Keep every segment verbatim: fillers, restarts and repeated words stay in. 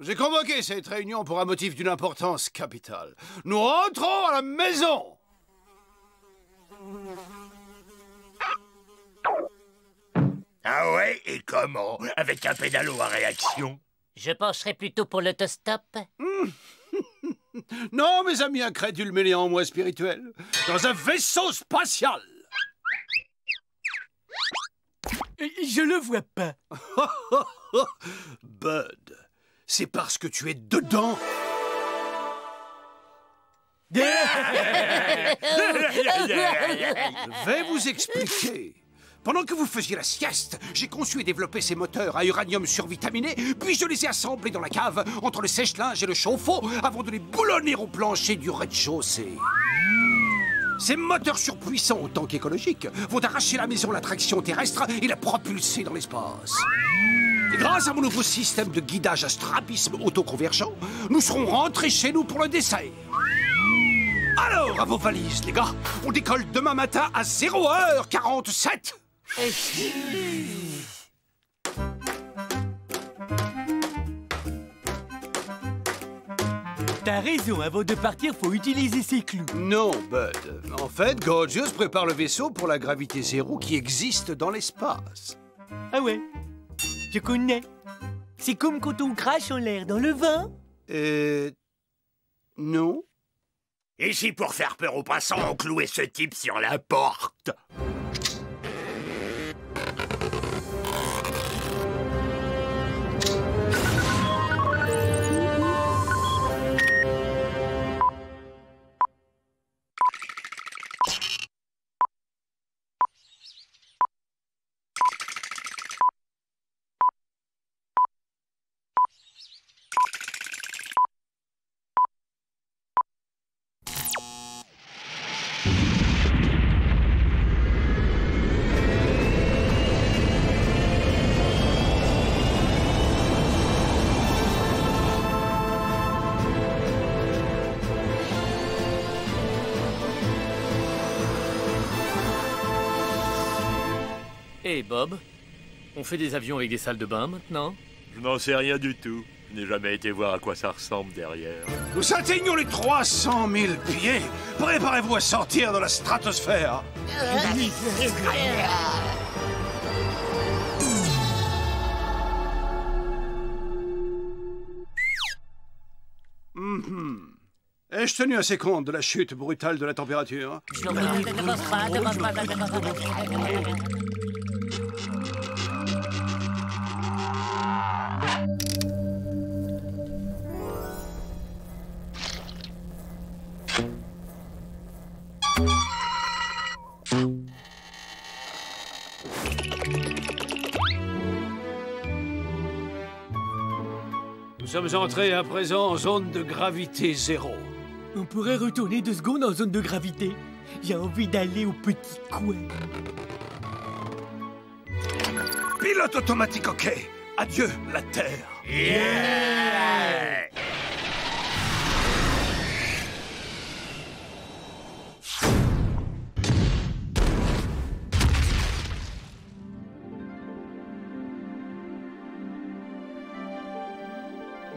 J'ai convoqué cette réunion pour un motif d'une importance capitale. Nous rentrons à la maison! Ah ouais, et comment? Avec un pédalo à réaction? Je pencherai plutôt pour l'autostop. Non, mes amis incrédules mais néanmoins spirituels. Dans un vaisseau spatial! Je le vois pas. Bud. C'est parce que tu es dedans. Je vais vous expliquer. Pendant que vous faisiez la sieste, j'ai conçu et développé ces moteurs à uranium survitaminé, puis je les ai assemblés dans la cave, entre le sèche-linge et le chauffe-eau, avant de les boulonner au plancher du rez-de-chaussée. Ces moteurs surpuissants, autant qu'écologiques, vont arracher la maison à la traction terrestre et la propulser dans l'espace. Et grâce à mon nouveau système de guidage à strabisme autoconvergent, nous serons rentrés chez nous pour le dessert. Alors, à vos valises, les gars, on décolle demain matin à zéro heure quarante-sept. T'as raison, avant de partir, faut utiliser ces clous. Non, Bud. En fait, Gorgious prépare le vaisseau pour la gravité zéro qui existe dans l'espace. Ah ouais? Je connais. C'est comme quand on crache en l'air dans le vent. Euh... Non. Et si pour faire peur aux passants, on clouait ce type sur la porte? Hey Bob, on fait des avions avec des salles de bain maintenant? Je n'en sais rien du tout. Je n'ai jamais été voir à quoi ça ressemble derrière. Nous atteignons les trois cent mille pieds. Préparez-vous à sortir de la stratosphère. Mm-hmm. Ai-je tenu assez compte de la chute brutale de la température? Nous sommes entrés à présent en zone de gravité zéro. On pourrait retourner deux secondes en zone de gravité. J'ai envie d'aller au petit coin. Pilote automatique, ok. Adieu, la Terre. Yeah!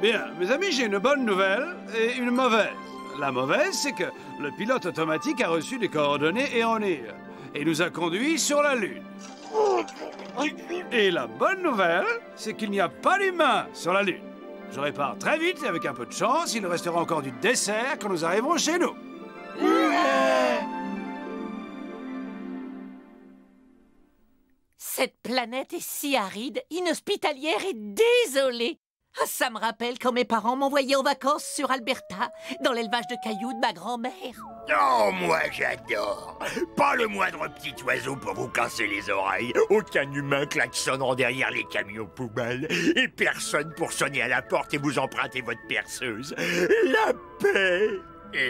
Bien, mes amis, j'ai une bonne nouvelle et une mauvaise. La mauvaise, c'est que le pilote automatique a reçu des coordonnées erronées et nous a conduits sur la Lune. Et la bonne nouvelle, c'est qu'il n'y a pas d'humains sur la Lune. Je répare très vite et avec un peu de chance, il restera encore du dessert quand nous arriverons chez nous. Cette planète est si aride, inhospitalière et désolée. Ça me rappelle quand mes parents m'envoyaient en vacances sur Alberta, dans l'élevage de cailloux de ma grand-mère. Oh, moi j'adore! Pas le moindre petit oiseau pour vous casser les oreilles, aucun humain klaxonnant derrière les camions poubelles, et personne pour sonner à la porte et vous emprunter votre perceuse. La paix,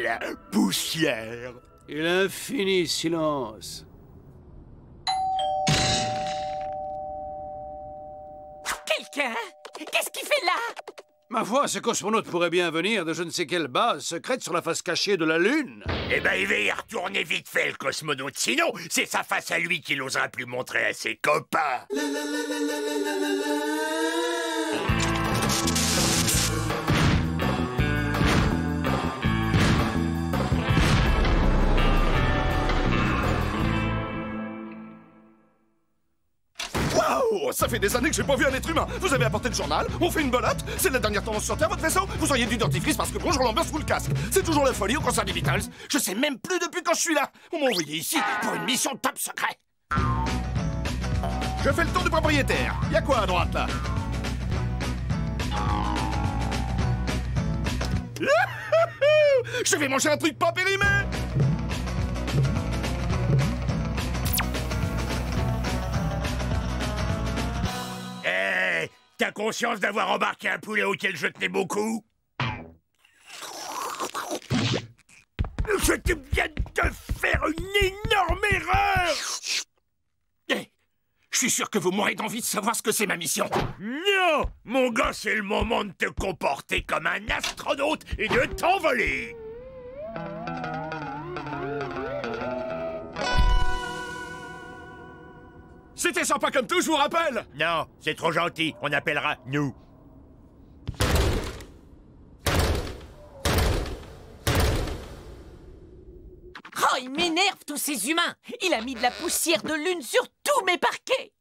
la poussière. Et l'infini silence. Quelqu'un? Qu'est-ce qu'il fait là? Ma foi, ce cosmonaute pourrait bien venir de je ne sais quelle base secrète sur la face cachée de la Lune. Eh ben, il va y retourner vite fait, le cosmonaute. Sinon, c'est sa face à lui qu'il n'osera plus montrer à ses copains. La, la, la, la, la, la, la, Oh, ça fait des années que j'ai pas vu un être humain. Vous avez apporté le journal, on fait une belote. C'est la dernière tendance sur Terre, votre vaisseau. Vous auriez du dentifrice parce que bonjour l'ambiance vous le casque. C'est toujours la folie au concert des Beatles. Je sais même plus depuis quand je suis là. On m'a envoyé ici pour une mission top secret. Je fais le tour du propriétaire. Y'a quoi à droite là? Je vais manger un truc pas périmé. Hey, t'as conscience d'avoir embarqué un poulet auquel je tenais beaucoup? Je te viens de faire une énorme erreur! Hey, je suis sûr que vous mourrez d'envie de savoir ce que c'est ma mission. Non! Mon gars, c'est le moment de te comporter comme un astronaute et de t'envoler! C'était sympa comme tout, je vous rappelle! Non, c'est trop gentil, on appellera nous. Oh, il m'énerve tous ces humains! Il a mis de la poussière de lune sur tous mes parquets!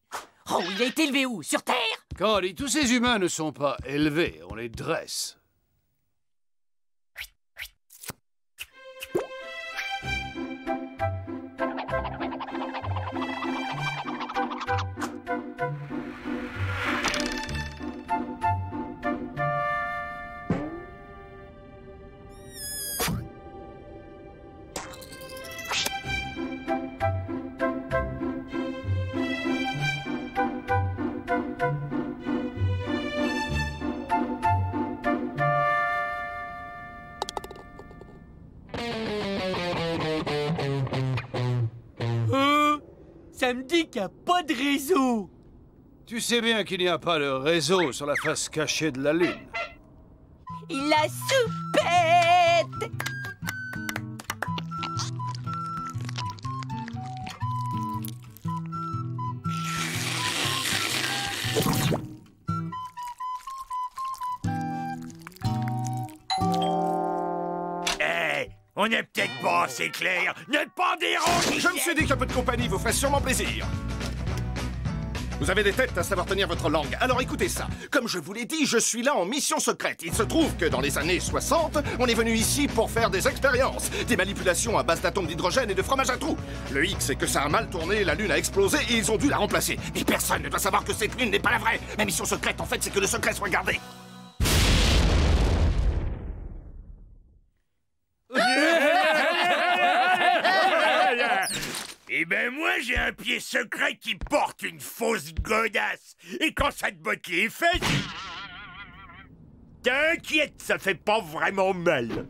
Oh, il a été élevé où? Sur Terre? Candy, tous ces humains ne sont pas élevés, on les dresse. Ça me dit qu'il n'y a pas de réseau. Tu sais bien qu'il n'y a pas de réseau sur la face cachée de la Lune. Il la soupette. On n'est peut-être pas assez clair, n'êtes pas dérangé. Je me suis dit qu'un peu de compagnie vous ferait sûrement plaisir. Vous avez des têtes à savoir tenir votre langue, alors écoutez ça. Comme je vous l'ai dit, je suis là en mission secrète. Il se trouve que dans les années soixante, on est venu ici pour faire des expériences. Des manipulations à base d'atomes d'hydrogène et de fromage à trous. Le hic, c'est que ça a mal tourné, la Lune a explosé et ils ont dû la remplacer. Mais personne ne doit savoir que cette Lune n'est pas la vraie. Ma mission secrète, en fait, c'est que le secret soit gardé. Eh ben moi, j'ai un pied secret qui porte une fausse godasse. Et quand ça te botte les fesses... T'inquiète, ça fait pas vraiment mal.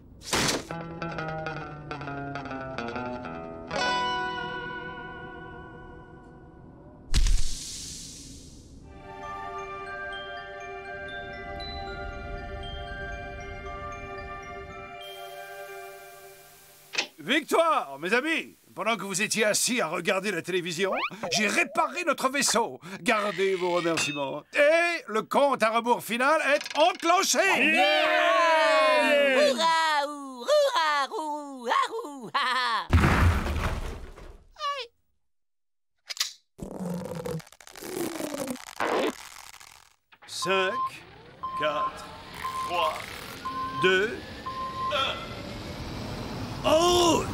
Victoire, mes amis! Pendant que vous étiez assis à regarder la télévision, j'ai réparé notre vaisseau. Gardez vos remerciements. Et le compte à rebours final est enclenché. Yeah! Hourraou, hourraou, hourraou, ha! cinq, quatre, trois, deux, un... Out!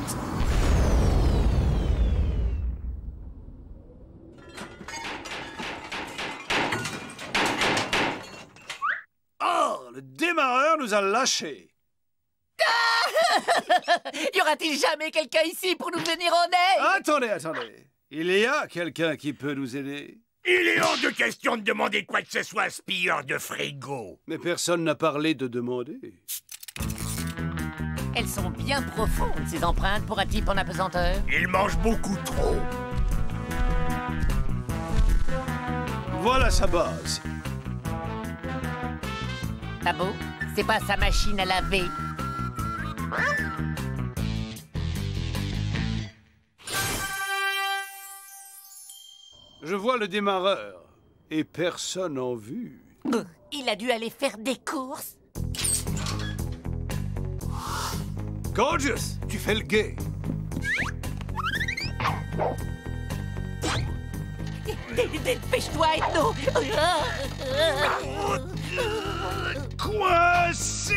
Le démarreur nous a lâchés. Y aura-t-il jamais quelqu'un ici pour nous venir en aide? Attendez, attendez. Il y a quelqu'un qui peut nous aider. Il est hors de question de demander quoi que ce soit à ce pilleur de frigo. Mais personne n'a parlé de demander. Elles sont bien profondes, ces empreintes, pour un type en apesanteur. Il mange beaucoup trop. Voilà sa base. Ah bon? C'est pas sa machine à laver. Je vois le démarreur. Et personne en vue. Il a dû aller faire des courses. Gorgious, tu fais le guet. Dépêche-toi, Etno. Quoi? C'est...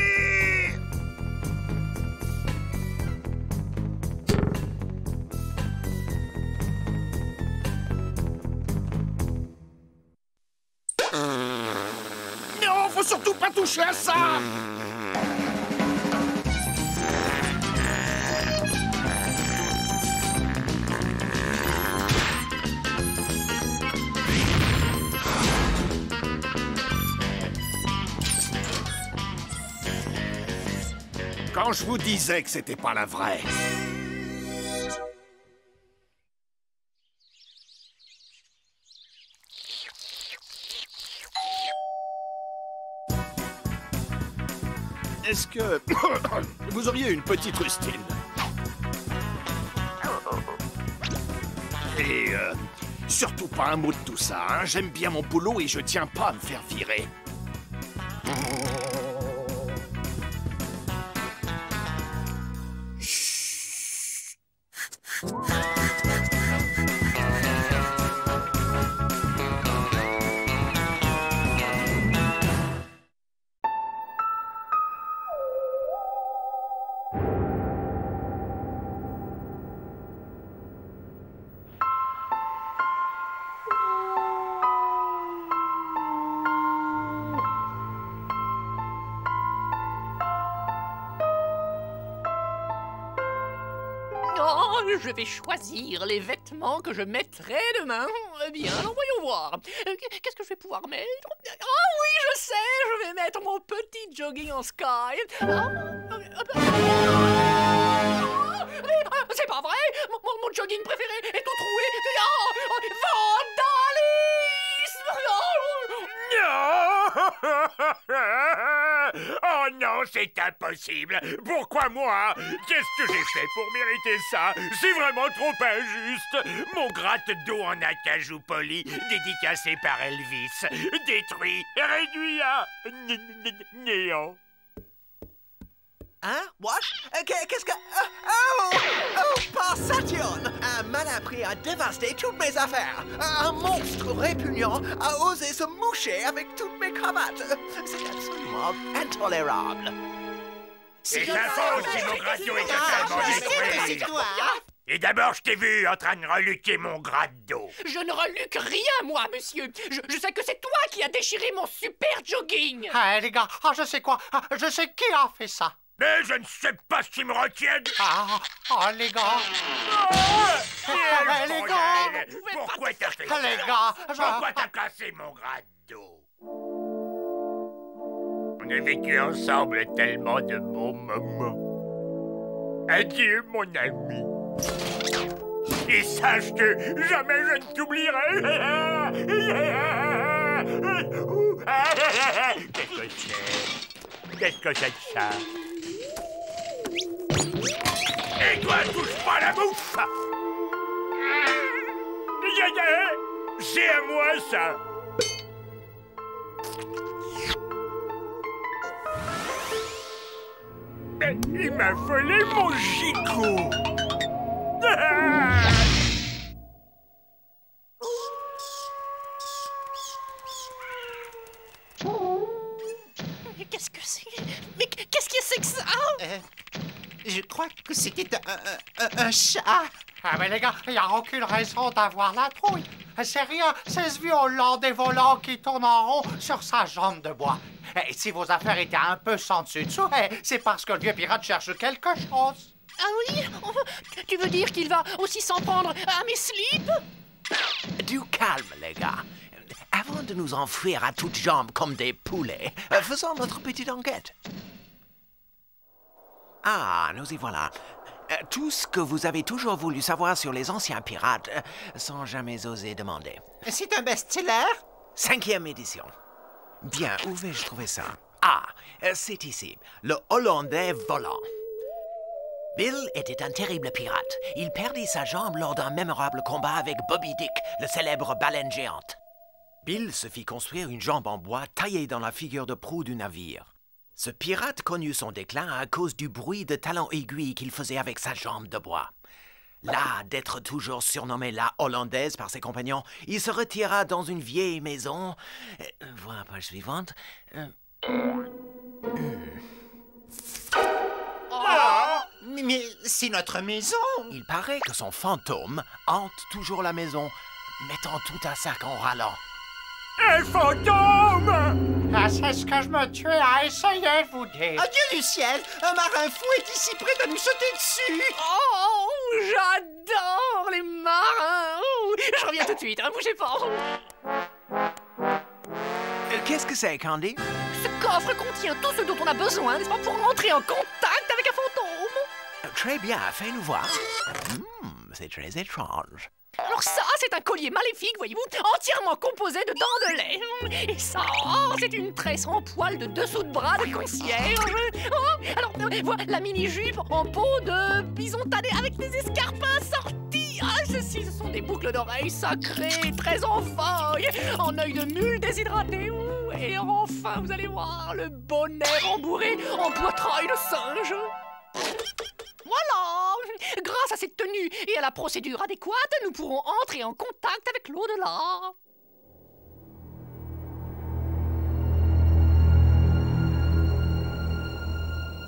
Non, faut surtout pas toucher à ça. Quand je vous disais que c'était pas la vraie. Est-ce que vous auriez une petite rustine? Et euh, surtout pas un mot de tout ça, hein? J'aime bien mon boulot et je tiens pas à me faire virer. Je vais choisir les vêtements que je mettrai demain. Eh bien, alors voyons voir. Qu'est-ce que je vais pouvoir mettre? Ah oui, je sais, je vais mettre mon petit jogging en sky. Ah, c'est pas vrai, mon, mon jogging préféré est tout troué. Ah, vandalisme! Non! Oh non, c'est impossible. Pourquoi moi? Qu'est-ce que j'ai fait pour mériter ça? C'est vraiment trop injuste. Mon gratte d'eau en acajou poli, dédicacé par Elvis, détruit, réduit à néant. Hein? What? Qu'est-ce que... Oh! Oh, par Saturne! Un malappris a dévasté toutes mes affaires. Un monstre répugnant a osé se moucher avec toutes mes cravates. C'est absolument intolérable. C'est la faute si mon radio est totalement détruit. Et d'abord, je t'ai vu en train de reluquer mon gratte d'eau. Je ne reluque rien, moi, monsieur. Je, je sais que c'est toi qui as déchiré mon super jogging. Ah, les gars, ah, je sais quoi. Ah, je sais qui a fait ça. Mais je ne sais pas ce qui me retient. Ah, oh, les gars. Oh, oh, les, les gars, pourquoi t'as fait ça? Les gars, pourquoi t'as cassé mon grade d'eau? On a vécu ensemble tellement de bons moments. Adieu, mon ami. Et sache que jamais je ne t'oublierai. Qu'est-ce que c'est? Qu'est-ce que c'est de ça? Et toi, touche pas la bouffe! C'est à moi, ça! Mais il m'a volé mon gicot! Qu'est-ce que c'est? Mais qu'est-ce que c'est que ça? Euh... Je crois que c'était un, un, un, un chat. Ah mais les gars, il n'y a aucune raison d'avoir la trouille. C'est rien, c'est ce vieux Hollandais volant qui tourne en rond sur sa jambe de bois. Et si vos affaires étaient un peu sans dessus-dessous, c'est parce que le vieux pirate cherche quelque chose. Ah oui? Tu veux dire qu'il va aussi s'en prendre à mes slips? Du calme, les gars. Avant de nous enfuir à toutes jambes comme des poulets, faisons notre petite enquête. Ah, nous y voilà. Tout ce que vous avez toujours voulu savoir sur les anciens pirates, sans jamais oser demander. C'est un best-seller? Cinquième édition. Bien, où vais-je trouver ça? Ah, c'est ici, le Hollandais volant. Bill était un terrible pirate. Il perdit sa jambe lors d'un mémorable combat avec Bobby Dick, le célèbre baleine géante. Bill se fit construire une jambe en bois taillée dans la figure de proue du navire. Ce pirate connut son déclin à cause du bruit de talons aiguilles qu'il faisait avec sa jambe de bois. Las d'être toujours surnommé la Hollandaise par ses compagnons, il se retira dans une vieille maison. Voir page suivante. Mais c'est notre maison! Il paraît que son fantôme hante toujours la maison, mettant tout à sac en râlant. Un fantôme! Ah, c'est ce que je me tuais à essayer de vous dire. Oh, Dieu du ciel! Un marin fou est ici près de nous sauter dessus! Oh, j'adore les marins! Oh, je reviens tout de suite, hein, bougez pas! Euh, Qu'est-ce que c'est, Candy? Ce coffre contient tout ce dont on a besoin, n'est-ce pas, pour entrer en contact avec un fantôme? Très bien, fais-nous voir. Mmh, c'est très étrange. Alors ça, c'est un collier maléfique, voyez-vous, entièrement composé de dents de lait. Et ça, oh, c'est une tresse en poil de dessous de bras de concierge. Oh, alors, euh, voilà, la mini-jupe en peau de bison tanné avec des escarpins sortis. Ah, ceci, ce sont des boucles d'oreilles sacrées, très en faille, en œil de mule déshydraté. Ouh, et enfin, vous allez voir, le bonnet rembourré en poitrail de singe. Voilà! Grâce à cette tenue et à la procédure adéquate, nous pourrons entrer en contact avec l'au-delà.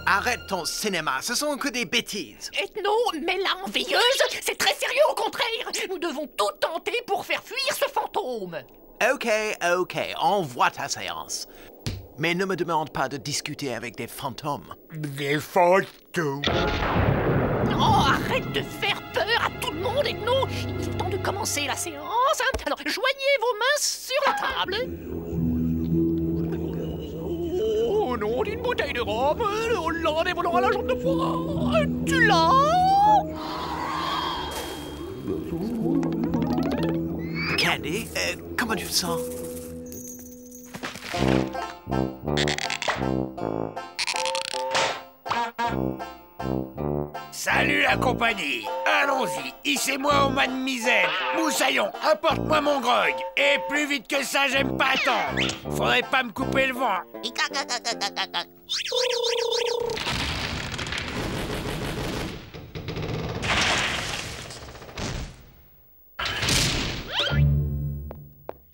Arrête ton cinéma, ce sont que des bêtises. Etno, mais la envieuse, c'est très sérieux au contraire. Nous devons tout tenter pour faire fuir ce fantôme. Ok, ok, envoie ta séance. Mais ne me demande pas de discuter avec des fantômes. Des fantômes? Oh, arrête de faire peur à tout le monde, Etno! Il est temps de commencer la séance. Alors, joignez vos mains sur la table. Oh, non, d'une bouteille de rhum, le Hollandais volant à la jambe de bois. Tu l'as? Candy, euh, comment tu le sens? Salut la compagnie! Allons-y, hissez-moi au mât de misaine! Moussaillon, apporte-moi mon grog! Et plus vite que ça, j'aime pas attendre! Faudrait pas me couper le vent!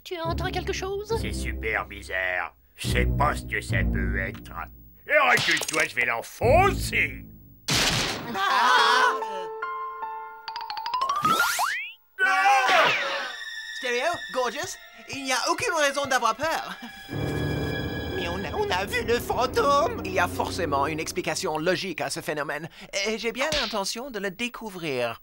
Tu entends quelque chose? C'est super bizarre. Je sais pas ce que ça peut être. Et recule-toi, je vais l'enfoncer! Ah! Ah! Stereo, Gorgious, il n'y a aucune raison d'avoir peur. Mais on a, on a vu le fantôme! Il y a forcément une explication logique à ce phénomène, et j'ai bien l'intention de le découvrir.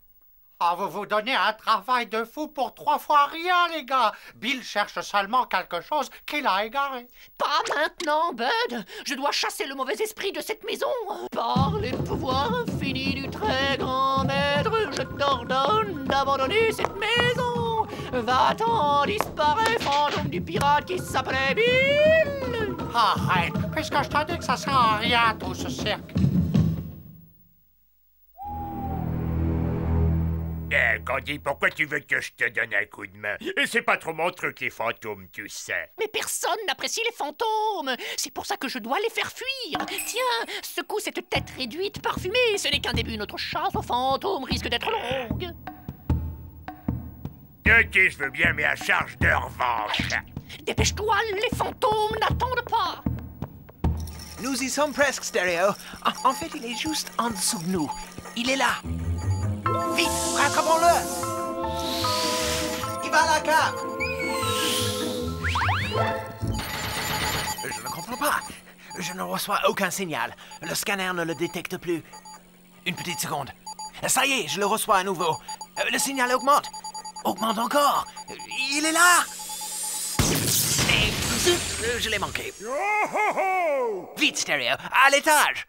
Ah, vous vous donnez un travail de fou pour trois fois rien, les gars! Bill cherche seulement quelque chose qu'il a égaré. Pas maintenant, Bud! Je dois chasser le mauvais esprit de cette maison! Par les pouvoirs infinis du très grand maître, je t'ordonne d'abandonner cette maison! Va-t'en, disparaît, fantôme du pirate qui s'appelait Bill! Arrête, puisque je t'ai dit que ça sert à rien, tout ce cirque. Eh, Candy, pourquoi tu veux que je te donne un coup de main? Et c'est pas trop mon truc, les fantômes, tu sais. Mais personne n'apprécie les fantômes. C'est pour ça que je dois les faire fuir. Tiens, secoue cette tête réduite parfumée. Ce n'est qu'un début. Notre chasse aux fantômes risque d'être longue. Ok, je veux bien, mais à charge de revanche. Dépêche-toi, les fantômes n'attendent pas. Nous y sommes presque, Stereo. En fait, il est juste en dessous de nous. Il est là. Vite, rattrapons-le! Il va à la cave! Je ne comprends pas. Je ne reçois aucun signal. Le scanner ne le détecte plus. Une petite seconde. Ça y est, je le reçois à nouveau. Le signal augmente. Augmente encore. Il est là! Et... je l'ai manqué. Vite, Stereo, à l'étage!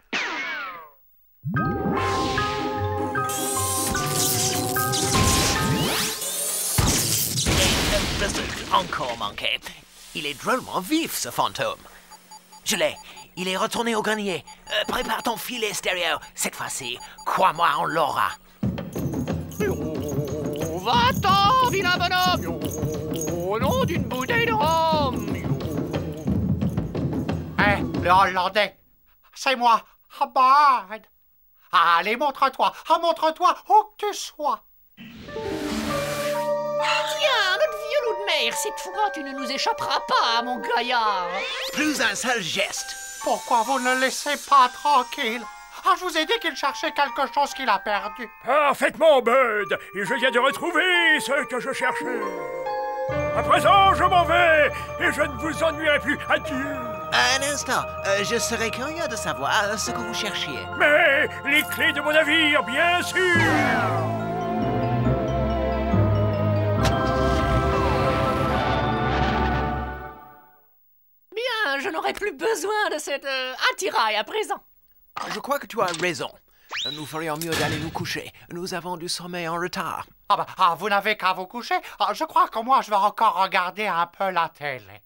Encore manqué. Il est drôlement vif, ce fantôme. Je l'ai. Il est retourné au grenier. Euh, prépare ton filet, Stereo. Cette fois-ci, crois-moi, on l'aura. Va-t'en, vilain bonhomme, au nom d'une bouteille de rhum. Hé, le Hollandais, c'est moi, Bud. Allez, montre-toi, montre-toi où que tu sois. Tiens, notre vieux loup de mer, cette fois tu ne nous échapperas pas, mon gaillard. Plus un seul geste. Pourquoi vous ne le laissez pas tranquille? Ah, je vous ai dit qu'il cherchait quelque chose qu'il a perdu. Parfaitement, Bud. Et je viens de retrouver ce que je cherchais. À présent, je m'en vais et je ne vous ennuierai plus. Adieu. Un instant, euh, je serais curieux de savoir ce que vous cherchiez. Mais les clés de mon navire, bien sûr. Je n'aurai plus besoin de cet euh, attirail à présent. Je crois que tu as raison. Nous ferions mieux d'aller nous coucher. Nous avons du sommeil en retard. Ah bah, ah, vous n'avez qu'à vous coucher. Ah, je crois que moi, je vais encore regarder un peu la télé.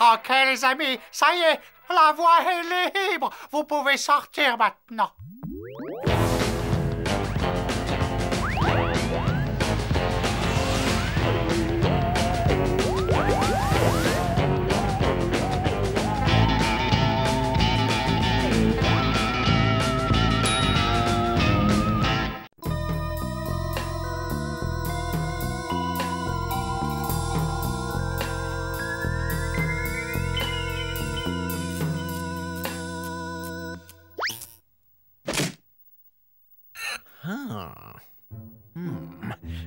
Ok, les amis, ça y est, la voie est libre. Vous pouvez sortir maintenant.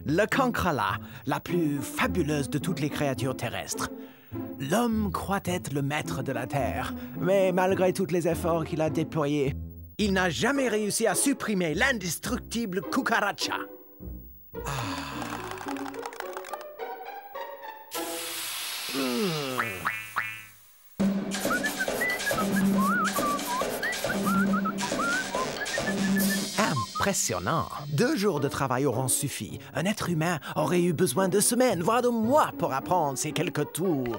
Le cancrela, la plus fabuleuse de toutes les créatures terrestres. L'homme croit être le maître de la Terre, mais malgré tous les efforts qu'il a déployés, il n'a jamais réussi à supprimer l'indestructible cucaracha. Ah. Mmh. Impressionnant. Deux jours de travail auront suffi. Un être humain aurait eu besoin de semaines, voire de mois, pour apprendre ces quelques tours.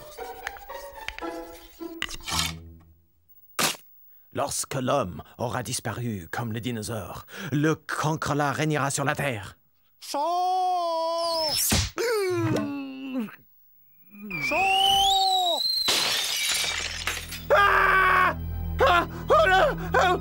Lorsque l'homme aura disparu comme le dinosaure, le cancrela régnera sur la Terre. Chant mmh. Chant ah ah oh là oh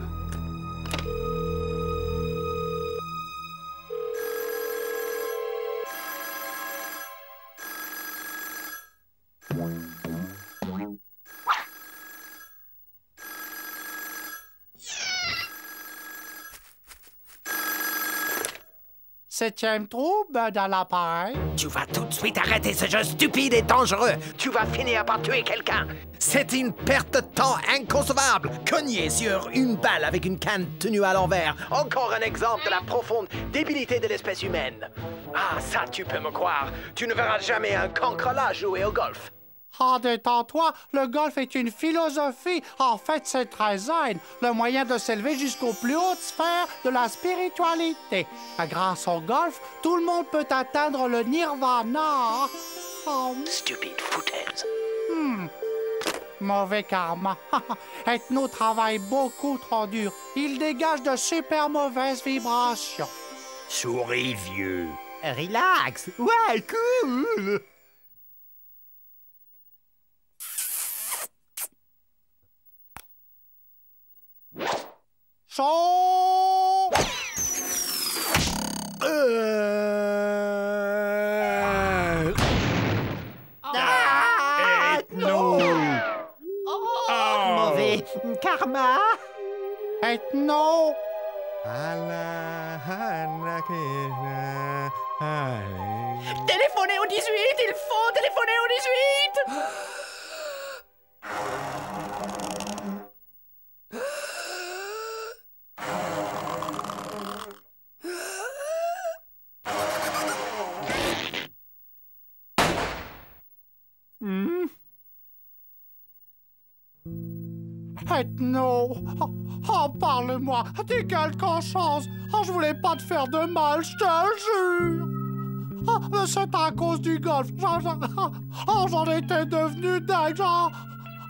Septième trou, Bud à l'appareil. Tu vas tout de suite arrêter ce jeu stupide et dangereux. Tu vas finir par tuer quelqu'un. C'est une perte de temps inconcevable. Cogner sur une balle avec une canne tenue à l'envers. Encore un exemple de la profonde débilité de l'espèce humaine. Ah, ça, tu peux me croire. Tu ne verras jamais un cancrela jouer au golf. Ah, détends-toi, le golf est une philosophie. En fait, c'est très zen, le moyen de s'élever jusqu'aux plus hautes sphères de la spiritualité. Grâce au golf, tout le monde peut atteindre le nirvana. Oh. Stupide foutaise. Hmm. Mauvais karma. Etno travaille beaucoup trop dur. Il dégage de super mauvaises vibrations. Souris, vieux. Relax. Ouais, cool. Euh... Ah, Etno. Oh, mauvais karma. Etno. Téléphonez au dix-huit, il faut téléphoner au dix-huit. Etno, oh, oh, parle-moi, dis quelque chose. Oh, je voulais pas te faire de mal, je te jure. Oh, c'est à cause du golf. Oh, j'en étais devenu dingue.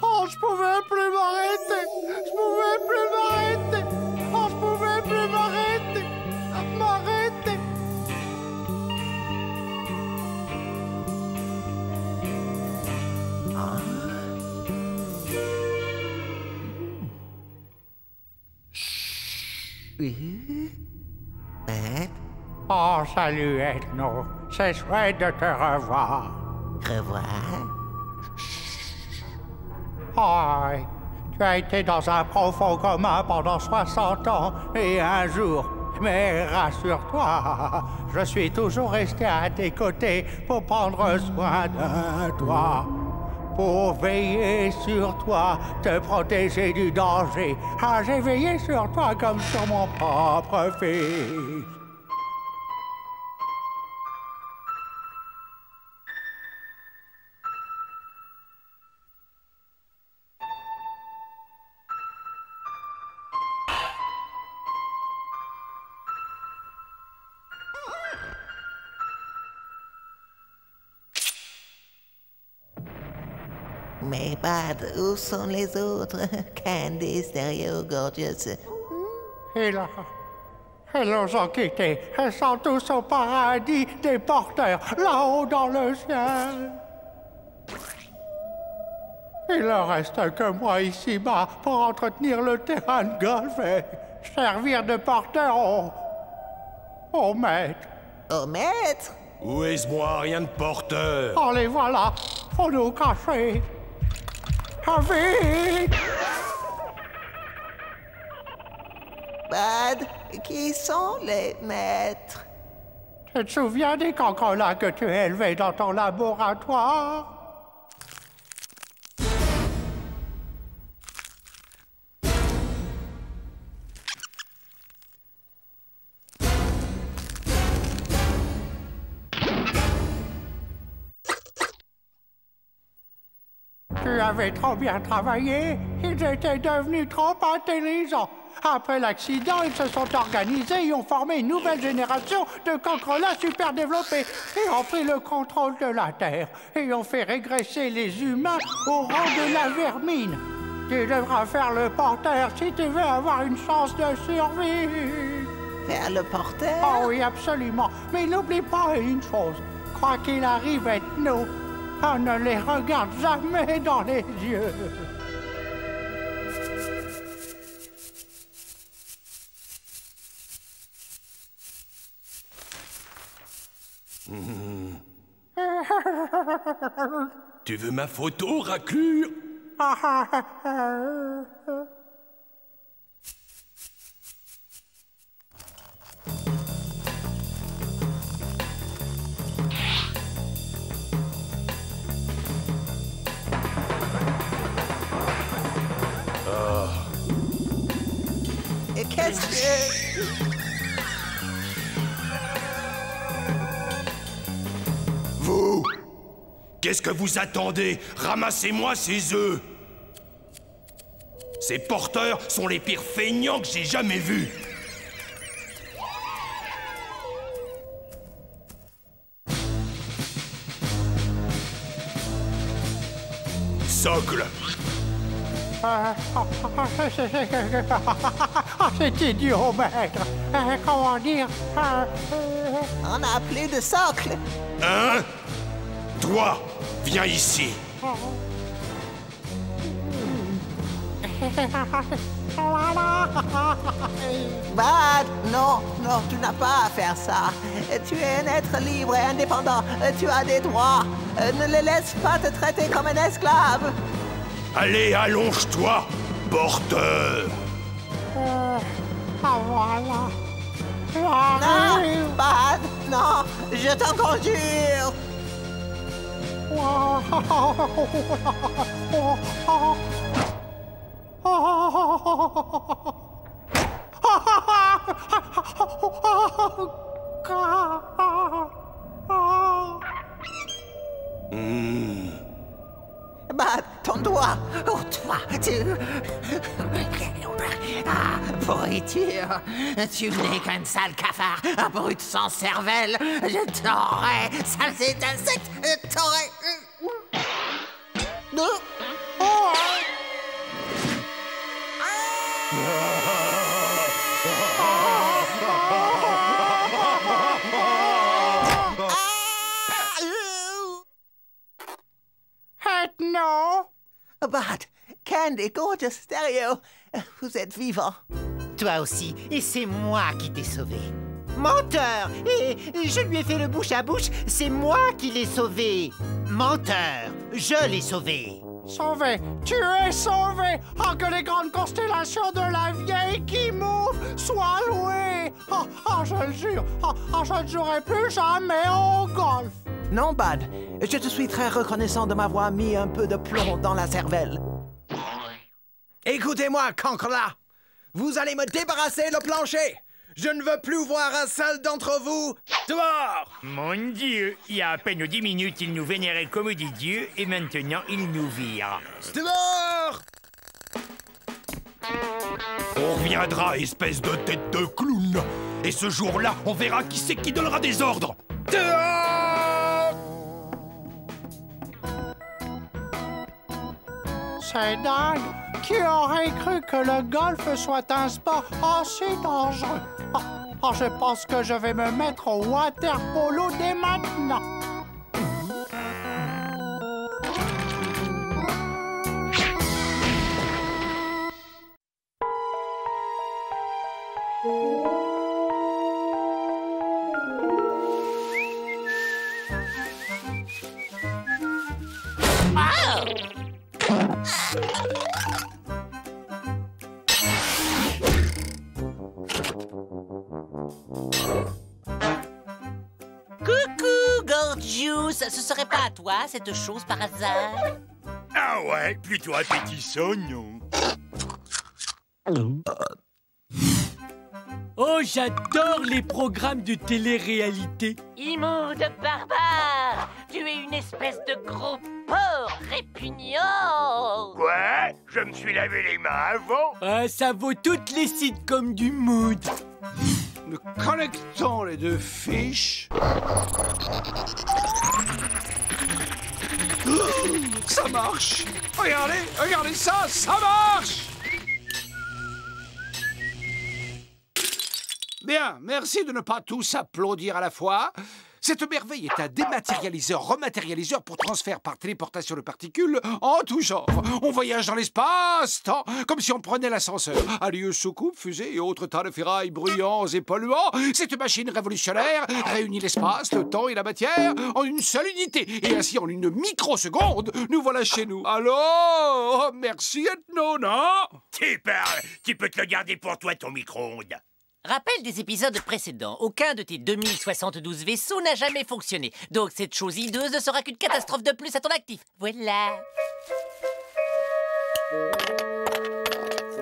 Oh, je pouvais plus m'arrêter. Je pouvais plus m'arrêter. Oh, je pouvais plus m'arrêter. M'arrêter. Ah. Oh, salut, Etno. C'est chouette de te revoir. Revoir? Oh, tu as été dans un profond coma pendant soixante ans et un jour. Mais rassure-toi, je suis toujours resté à tes côtés pour prendre soin de toi. Pour veiller sur toi, te protéger du danger. Ah, j'ai veillé sur toi comme sur mon propre fils. Mais Bud, où sont les autres? Candy, Stereo, Gorgious. Hélas, elles nous ont quittés. Elles sont tous au paradis des porteurs, là-haut dans le ciel. Il ne reste que moi ici-bas pour entretenir le terrain de golf et servir de porteur au... au maître. Au maître? Où est-ce moi? Rien de porteur. Oh, les voilà. Faut nous cacher. Avec... Bud, qui sont les maîtres? Tu te souviens des cancans-là que tu as élevés dans ton laboratoire? J'avais trop bien travaillé, ils étaient devenus trop intelligents. Après l'accident, ils se sont organisés et ont formé une nouvelle génération de cancrelats super développés et ont pris le contrôle de la Terre et ont fait régresser les humains au rang de la vermine. Tu devras faire le porteur si tu veux avoir une chance de survivre. Faire le porteur? Oh oui, absolument. Mais n'oublie pas une chose, quoi qu'il arrive, Etno, on ne les regarde jamais dans les yeux. Mmh. Tu veux ma photo, raclure? Qu'est-ce que... Vous, qu'est-ce que vous attendez? Ramassez-moi ces œufs. Ces porteurs sont les pires feignants que j'ai jamais vus. Socle. C'est idiot, maître. Comment dire? On a plus de socle. Hein? Toi, viens ici. Bad, non, non, tu n'as pas à faire ça. Tu es un être libre et indépendant. Tu as des droits. Ne les laisse pas te traiter comme un esclave. Allez, allonge-toi, porteur. Euh, ah, voilà. Non, Bad, non, je t'en conjure. Mmh. Bad, ton doigt. Oh, toi, tu... soupe. Ah, pourriture. Tu n'es qu'un sale cafard, un brute sans cervelle. Je t'aurai, sale insecte, je t'aurai. Oh. Etno! Bud, Candy, Gorgious, Stereo, vous êtes vivant. Toi aussi, et c'est moi qui t'ai sauvé. Menteur! Et je lui ai fait le bouche à bouche, c'est moi qui l'ai sauvé. Menteur! Je l'ai sauvé. Sauvé! Tu es sauvé! Oh, que les grandes constellations de la vieille qui m'ouvre soient louées! Oh, oh, je le jure! Oh, oh, je ne jouerai plus jamais au golf! Non, Bud, je te suis très reconnaissant de m'avoir mis un peu de plomb dans la cervelle. Écoutez-moi, cancre-là! Vous allez me débarrasser le plancher! Je ne veux plus voir un seul d'entre vous dehors! Mon Dieu! Il y a à peine dix minutes, ils nous vénéraient comme des dieux, et maintenant, ils nous virent. Dehors! On reviendra, espèce de tête de clown! Et ce jour-là, on verra qui c'est qui donnera des ordres! Dehors! C'est dingue! Qui aurait cru que le golf soit un sport aussi dangereux? Oh, oh, je pense que je vais me mettre au water polo dès maintenant. Ce serait pas à toi, cette chose, par hasard? Ah ouais, plutôt appétissant, non? Oh, j'adore les programmes de télé-réalité. Immonde barbare! Tu es une espèce de gros porc répugnant! Quoi? Je me suis lavé les mains avant? Ah, ça vaut toutes les sitcoms du mood. Nous collectons les deux fiches. Ça marche! Regardez, regardez ça, ça marche! Bien, merci de ne pas tous applaudir à la fois. Cette merveille est un dématérialiseur, rematérialiseur pour transfert par téléportation de particules en tout genre. On voyage dans l'espace, temps, comme si on prenait l'ascenseur. Alieux, soucoupes, fusées et autres tas de ferrailles bruyants et polluants, cette machine révolutionnaire réunit l'espace, le temps et la matière en une seule unité. Et ainsi, en une microseconde, nous voilà chez nous. Alors, merci Etno, non? Tu parles, tu peux te le garder pour toi, ton micro-ondes. Rappel des épisodes précédents, aucun de tes deux mille soixante-douze vaisseaux n'a jamais fonctionné. Donc cette chose hideuse ne sera qu'une catastrophe de plus à ton actif. Voilà.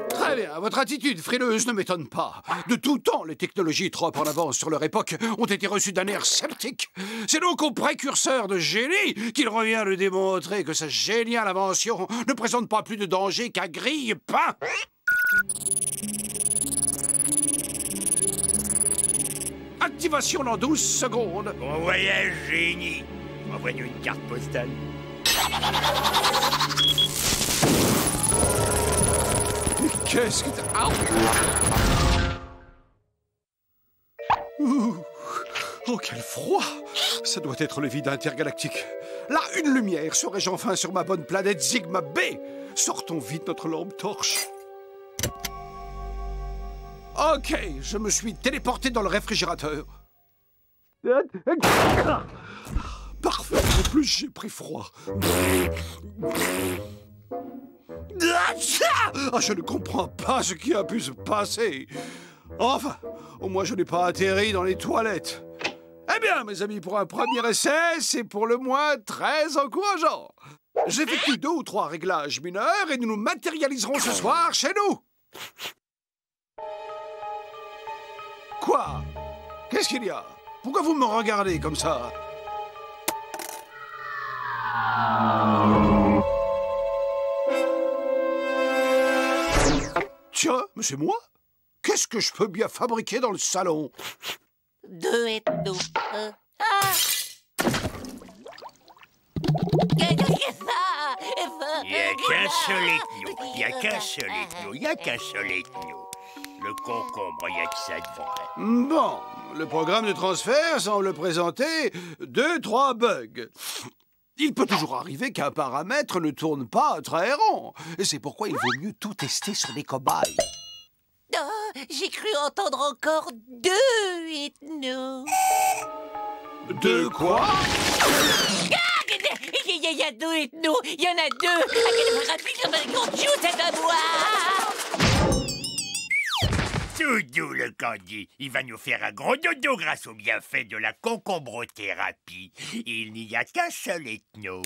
Très bien, votre attitude frileuse ne m'étonne pas. De tout temps, les technologies trop en avance sur leur époque ont été reçues d'un air sceptique. C'est donc au précurseur de génie qu'il revient de démontrer que sa géniale invention ne présente pas plus de danger qu'un grille-pain. Activation dans douze secondes. Bon voyage, génie. Envoie-nous une carte postale. Mais qu'est-ce que t'as... Oh, quel froid! Ça doit être le vide intergalactique. Là, une lumière. Serais-je enfin sur ma bonne planète Sigma B? Sortons vite notre lampe torche. Ok, je me suis téléporté dans le réfrigérateur. Parfait, en plus j'ai pris froid. Ah, je ne comprends pas ce qui a pu se passer. Enfin, au moins je n'ai pas atterri dans les toilettes. Eh bien, mes amis, pour un premier essai, c'est pour le moins très encourageant. J'ai vécu deux ou trois réglages mineurs et nous nous matérialiserons ce soir chez nous. Quoi? Qu'est-ce qu'il y a? Pourquoi vous me regardez comme ça? Tiens, mais c'est moi. Qu'est-ce que je peux bien fabriquer dans le salon? Deux et deux. Euh, ah Il n'y a qu'un seul Etno, il n'y a qu'un seul Etno, il n'y a qu'un seul Etno. Le concombre, il n'y a que ça devant. Bon, le programme de transfert semble présenter deux, trois bugs. Il peut toujours arriver qu'un paramètre ne tourne pas très rond. C'est pourquoi il vaut mieux tout tester sur les cobayes. Oh, j'ai cru entendre encore deux Etno. Deux quoi? Il y a deux Etno, il y en a deux. Tout doux le Candy, il va nous faire un gros dodo grâce au bienfait de la concombre-thérapie. Il n'y a qu'un seul Etno.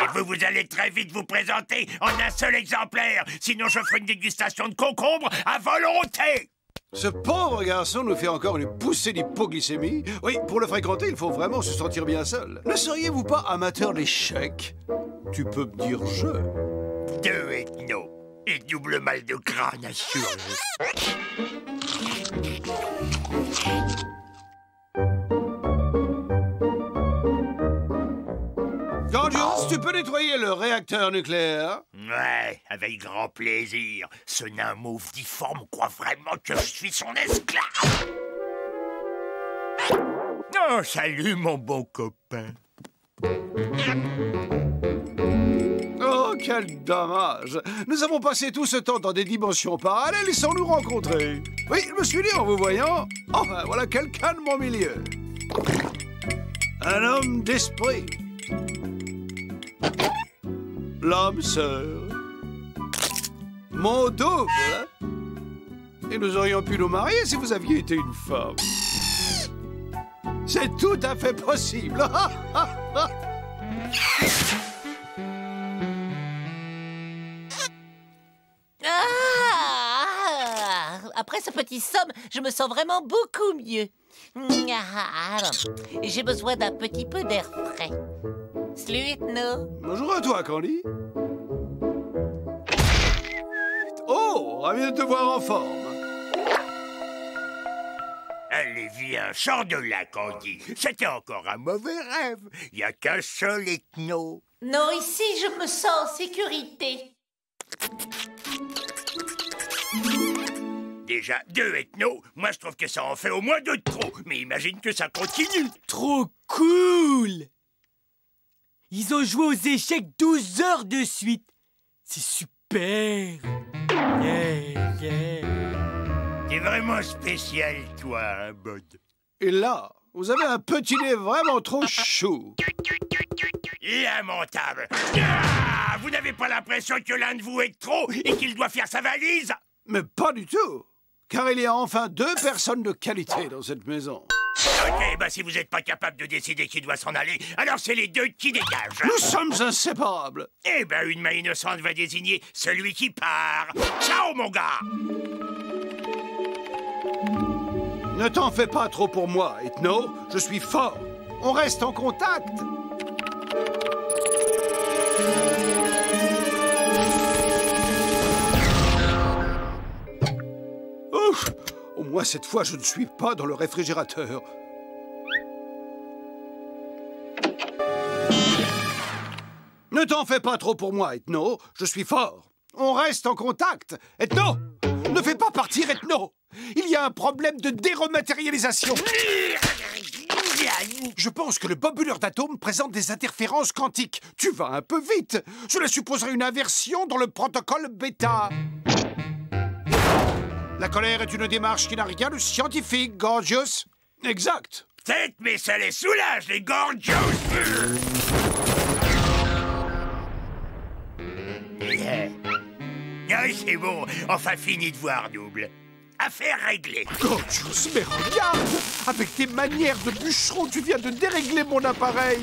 Et vous, vous allez très vite vous présenter en un seul exemplaire, sinon j'offre une dégustation de concombre à volonté. Ce pauvre garçon nous fait encore une poussée d'hypoglycémie. Oui, pour le fréquenter, il faut vraiment se sentir bien seul. Ne seriez-vous pas amateur d'échecs? Tu peux me dire je. Deux Etno et double mal de crâne assuré. Gorgious, tu peux nettoyer le réacteur nucléaire? Ouais, avec grand plaisir. Ce nain mauve difforme croit vraiment que je suis son esclave. Oh, salut, mon bon copain. Oh, quel dommage. Nous avons passé tout ce temps dans des dimensions parallèles sans nous rencontrer. Oui, je me suis dit en vous voyant, enfin, voilà quelqu'un de mon milieu. Un homme d'esprit. L'âme sœur. Mon double. Et nous aurions pu nous marier si vous aviez été une femme. C'est tout à fait possible. Ah, après ce petit somme, je me sens vraiment beaucoup mieux. J'ai besoin d'un petit peu d'air frais. Salut, Etno. Bonjour à toi, Candy. Oh, ravi de te voir en forme. Allez, viens, sors de là, Candy. C'était encore un mauvais rêve. Il n'y a qu'un seul Etno. Non, ici, je me sens en sécurité. Déjà, deux Etno, moi, je trouve que ça en fait au moins deux de trop. Mais imagine que ça continue. Trop cool! Ils ont joué aux échecs douze heures de suite. C'est super. Yeah, yeah. T'es vraiment spécial, toi, hein, Bud. Et là, vous avez un petit nez vraiment trop chaud. Lamentable. Ah, vous n'avez pas l'impression que l'un de vous est trop et qu'il doit faire sa valise? Mais pas du tout. Car il y a enfin deux personnes de qualité dans cette maison. Ok, bah si vous n'êtes pas capable de décider qui doit s'en aller, alors c'est les deux qui dégagent. Nous sommes inséparables. Eh ben, une main innocente va désigner celui qui part. Ciao, mon gars. Ne t'en fais pas trop pour moi, Etno. Je suis fort. On reste en contact. Ouf. Au moins, cette fois, je ne suis pas dans le réfrigérateur. Ne t'en fais pas trop pour moi, Etno. Je suis fort. On reste en contact. Etno, ne fais pas partir, Etno. Il y a un problème de dérematérialisation. Je pense que le bobuleur d'atomes présente des interférences quantiques. Tu vas un peu vite. Cela supposerait une inversion dans le protocole bêta. La colère est une démarche qui n'a rien de scientifique, Gorgious. Exact. Peut-être, mais ça les soulage, les Gorgious. Yeah. Oh, c'est bon. Enfin, fini de voir, double. Affaire réglée. Gorgious, mais regarde! Avec tes manières de bûcheron, tu viens de dérégler mon appareil.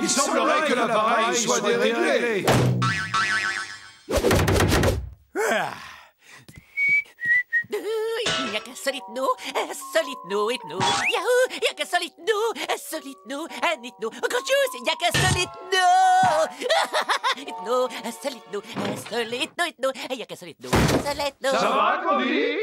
Il semblerait que l'appareil soit déréglé. Y'a qu'un seul Etno, seul Etno, Etno. Yahoo! Y'a qu'un seul Etno, seul Etno, un Etno. Gorgious! Y'a qu'un seul Etno! Etno, seul Etno, seul Etno, Etno. Y'a qu'un seul Etno, seul Etno. Ça va, Candy?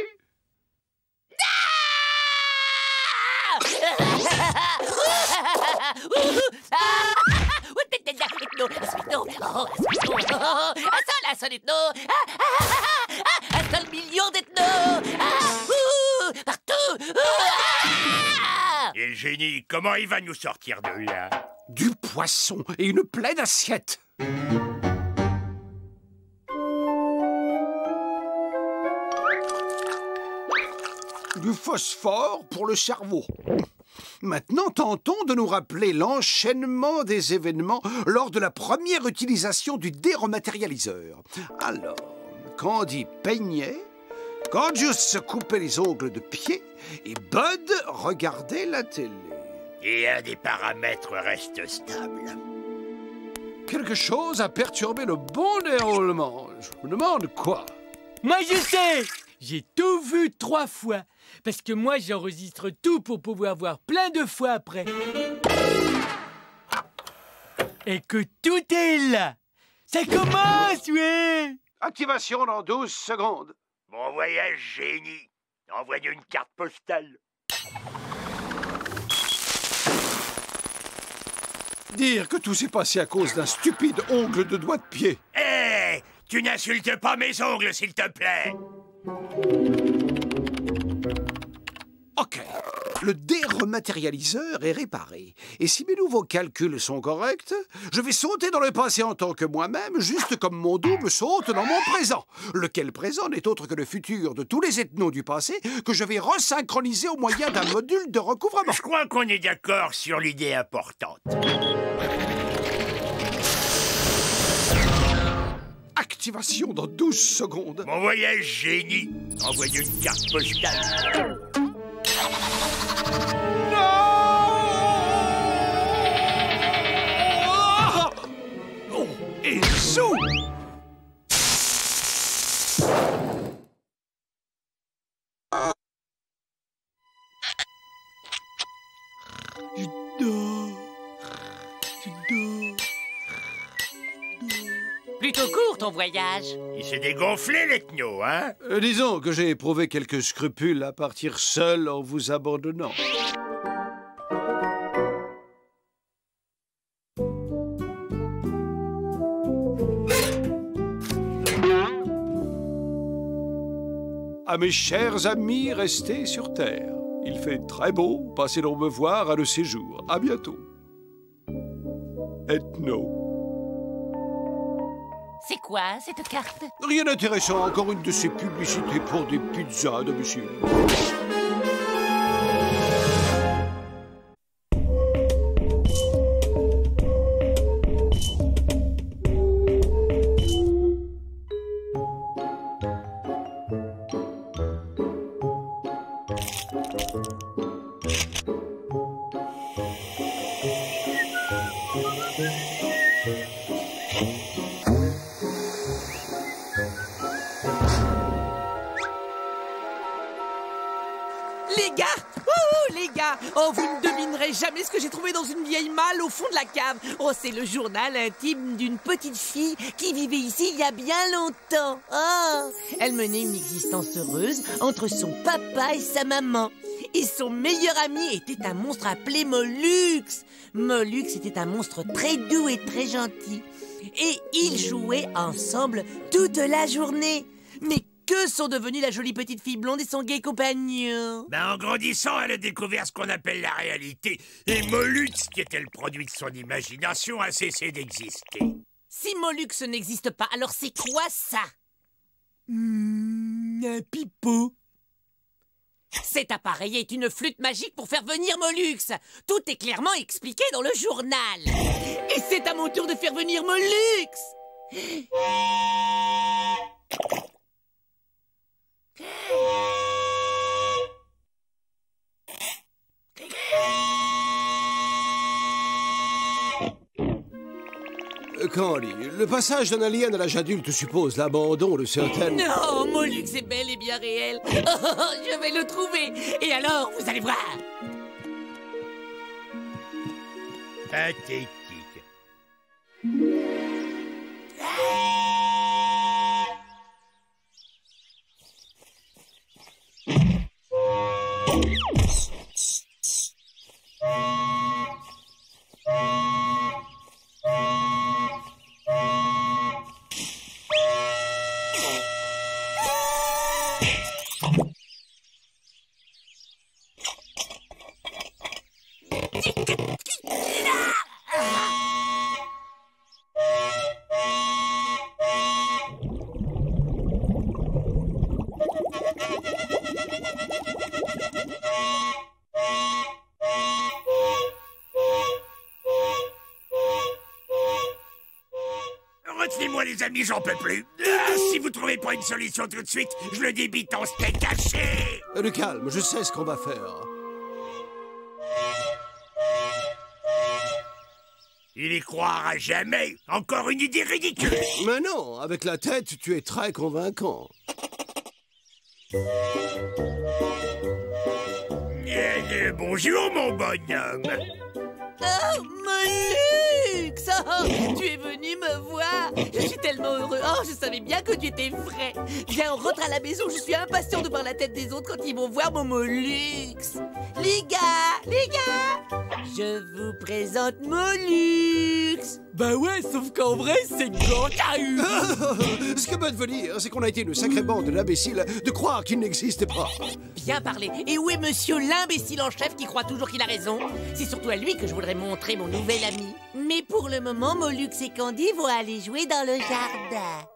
Un seul Etno, un seul million d'Ethnos, partout. Et le génie, comment il va nous sortir de là? Du poisson et une pleine assiette. Du phosphore pour le cerveau. Maintenant, tentons de nous rappeler l'enchaînement des événements lors de la première utilisation du dé rematérialiseur. Alors, Candy peignait, Gorgious se coupait les ongles de pied et Bud regardait la télé. Et un des paramètres reste stable. Quelque chose a perturbé le bon déroulement. Je me demande quoi. Moi, je sais. J'ai tout vu trois fois. Parce que moi, j'enregistre tout pour pouvoir voir plein de fois après. Et que tout est là. Ça commence, oui. Activation dans douze secondes. Bon voyage, génie. Envoyez une carte postale. Dire que tout s'est passé à cause d'un stupide ongle de doigt de pied. Hé, hey, tu n'insultes pas mes ongles, s'il te plaît. Ok, le dé-rematérialiseur est réparé. Et si mes nouveaux calculs sont corrects, je vais sauter dans le passé en tant que moi-même, juste comme mon double saute dans mon présent. Lequel présent n'est autre que le futur de tous les ethnos du passé que je vais resynchroniser au moyen d'un module de recouvrement. Je crois qu'on est d'accord sur l'idée importante. Activation dans douze secondes. Mon voyage, génie. Envoyez une carte postale. Et zou! Je dors. Je dors. Plutôt court ton voyage. Il s'est dégonflé, l'ethno, hein? euh, Disons que j'ai éprouvé quelques scrupules à partir seul en vous abandonnant. À mes chers amis, restez sur Terre. Il fait très beau, passez donc me voir à le séjour. À bientôt. Etno. C'est quoi, cette carte? Rien d'intéressant, encore une de ces publicités pour des pizzas à domicile. Au fond de la cave. Oh, c'est le journal intime d'une petite fille qui vivait ici il y a bien longtemps. Oh, elle menait une existence heureuse entre son papa et sa maman. Et son meilleur ami était un monstre appelé Mollux. Mollux était un monstre très doux et très gentil. Et ils jouaient ensemble toute la journée. Mais que sont devenus la jolie petite fille blonde et son gai compagnon? Ben, en grandissant, elle a découvert ce qu'on appelle la réalité. Et Mollux, qui était le produit de son imagination, a cessé d'exister. Si Mollux n'existe pas, alors c'est quoi ça? Mmh, un pipeau. Cet appareil est une flûte magique pour faire venir Mollux. Tout est clairement expliqué dans le journal. Et c'est à mon tour de faire venir Mollux. Candy. Le passage d'un alien à l'âge adulte suppose l'abandon de certaines... Non, Mollux est bel et bien réel. Oh, je vais le trouver. Et alors, vous allez voir. Pathétique. J'en peux plus. Ah, si vous trouvez pas une solution tout de suite, je le débite en steak caché. Le calme, je sais ce qu'on va faire. Il y croira à jamais. Encore une idée ridicule. Mais non, avec la tête, tu es très convaincant. Et, et, bonjour, mon bonhomme. Oh, Mollux! Oh, tu es venu me voir! Je suis tellement heureux! Oh, je savais bien que tu étais vrai! Viens, on rentre à la maison, je suis impatient de voir la tête des autres quand ils vont voir mon Mollux! Les gars! Les gars! Je vous présente Mollux! Bah ouais, sauf qu'en vrai, c'est Gantahû! Ce que Bud veut dire, c'est qu'on a été une sacrée bande d'imbéciles de croire qu'il n'existe pas! Bien parlé! Et où est monsieur l'imbécile en chef qui croit toujours qu'il a raison? C'est surtout à lui que je voudrais montrer mon nouvel ami. Mais pour le moment, Mollux et Candy vont aller jouer dans le jardin.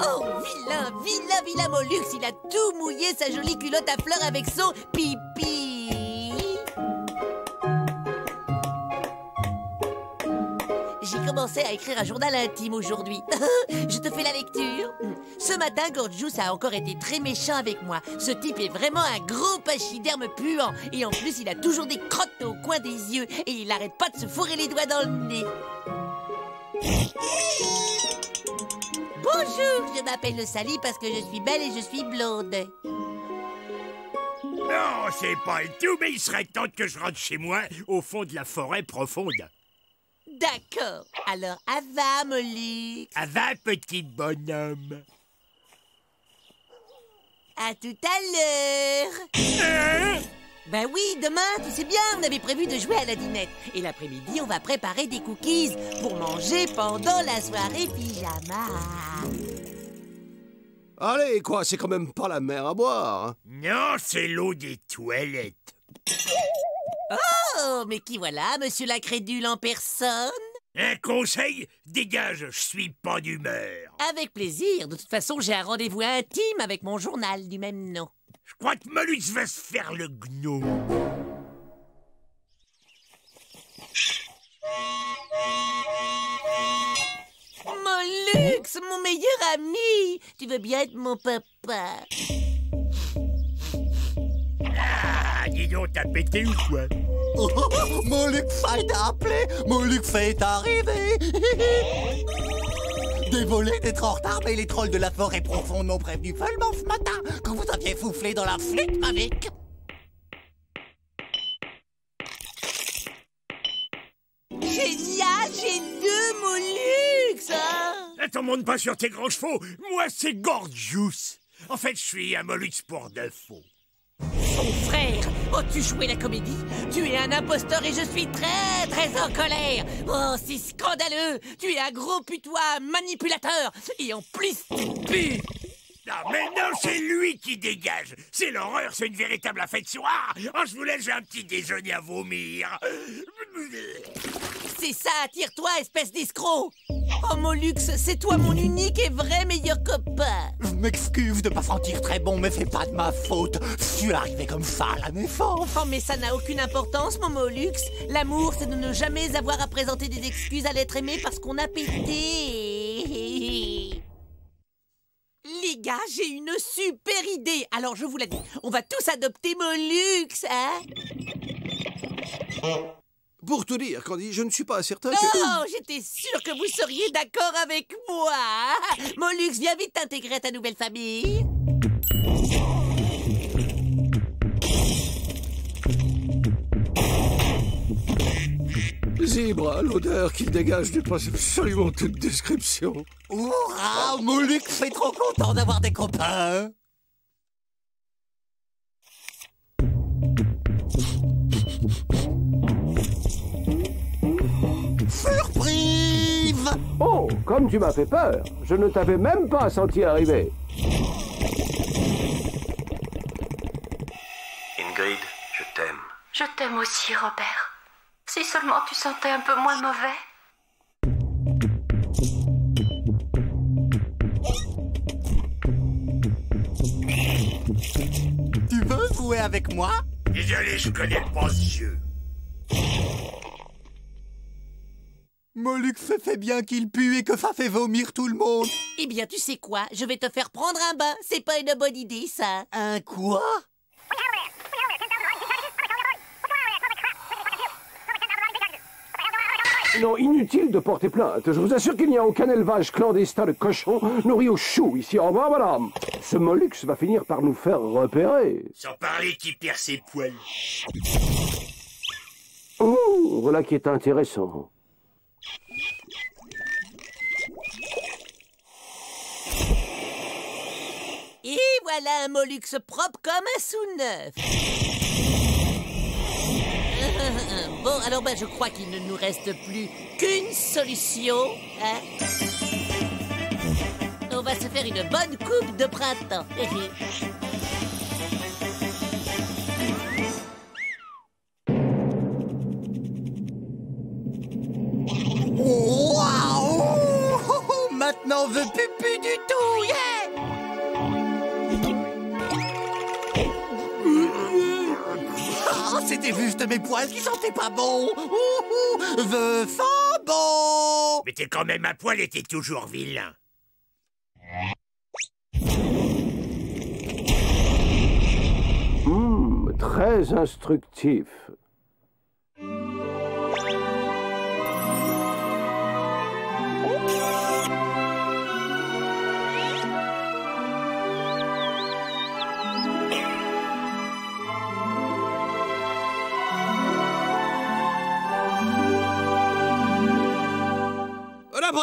Oh, vilain, vilain, vilain Mollux, il a tout mouillé sa jolie culotte à fleurs avec son pipi. J'ai commencé à écrire un journal intime aujourd'hui. Je te fais la lecture. Ce matin, Gorgious a encore été très méchant avec moi. Ce type est vraiment un gros pachyderme puant. Et en plus, il a toujours des crottes au coin des yeux. Et il n'arrête pas de se fourrer les doigts dans le nez. Bonjour, je m'appelle Sally parce que je suis belle et je suis blonde. Non, c'est pas le tout, mais il serait temps que je rentre chez moi, au fond de la forêt profonde. D'accord. Alors, à va, Mollux. À va, petit bonhomme. À tout à l'heure. Ben oui, demain, tu sais bien, on avait prévu de jouer à la dinette. Et l'après-midi, on va préparer des cookies pour manger pendant la soirée pyjama. Allez, quoi, c'est quand même pas la mer à boire. Non, c'est l'eau des toilettes. Oh, mais qui voilà, monsieur l'incrédule en personne? Un conseil? Dégage, je suis pas d'humeur. Avec plaisir, de toute façon, j'ai un rendez-vous intime avec mon journal du même nom. Je crois que Mollux va se faire le gnome. Mollux, mon meilleur ami, tu veux bien être mon papa? Dis donc, t'as pété ou quoi? Oh, oh, oh, Mollux fait appeler, Mollux fait arriver. Désolé d'être en retard, mais les trolls de la forêt profonde m'ont prévenu seulement ce matin que vous aviez soufflé dans la flûte magique. Génial, j'ai deux Mollux, hein? Attends, monte pas sur tes grands chevaux. Moi, c'est Gorgious. En fait, je suis un Mollux pour de faux. Mon frère, as-tu joué la comédie? Tu es un imposteur et je suis très, très en colère. Oh, c'est scandaleux. Tu es un gros putois, un manipulateur. Et en plus, tu pues. Non, mais non, c'est lui qui dégage. C'est l'horreur, c'est une véritable affection. Ah, oh, je vous laisse, j'ai un petit déjeuner à vomir. C'est ça, tire-toi, espèce d'escroc. Oh, Mollux, c'est toi mon unique et vrai meilleur copain. Je m'excuse de pas sentir très bon, mais c'est pas de ma faute. Je suis arrivé comme ça à la naissance. Oh, mais ça n'a aucune importance, mon Mollux. L'amour, c'est de ne jamais avoir à présenter des excuses à l'être aimé parce qu'on a pété. Les gars, j'ai une super idée. Alors, je vous la dis, on va tous adopter Mollux, hein? Pour te dire, Candy, je ne suis pas certain que... Oh, j'étais sûre que vous seriez d'accord avec moi. Mollux, viens vite t'intégrer à ta nouvelle famille. Zèbre, l'odeur qu'il dégage dépasse absolument toute description. Hourra, Mollux est trop content d'avoir des copains. Surprise! Oh, comme tu m'as fait peur, je ne t'avais même pas senti arriver. Ingrid, je t'aime. Je t'aime aussi, Robert. Si seulement tu sentais un peu moins mauvais. Tu veux jouer avec moi? Désolé, je connais pas ce jeu. Mollux fait bien qu'il pue et que ça fait vomir tout le monde. Eh bien, tu sais quoi? Je vais te faire prendre un bain. C'est pas une bonne idée, ça. Un quoi? Non, inutile de porter plainte. Je vous assure qu'il n'y a aucun élevage clandestin de cochons nourris au chou ici. Au revoir, madame. Ce Mollux va finir par nous faire repérer. Sans parler qui perd ses poils. Oh, voilà qui est intéressant. Et voilà un Mollux propre comme un sous-neuf. Bon, alors ben, je crois qu'il ne nous reste plus qu'une solution, hein? On va se faire une bonne coupe de printemps. Waouh! Wow! Maintenant, on veut plus, plus du tout, yeah! Oh, c'était juste mes poils qui sentaient pas bon. Veux sans bon. Mais t'es quand même à poil et t'es toujours vilain. Mmh, très instructif.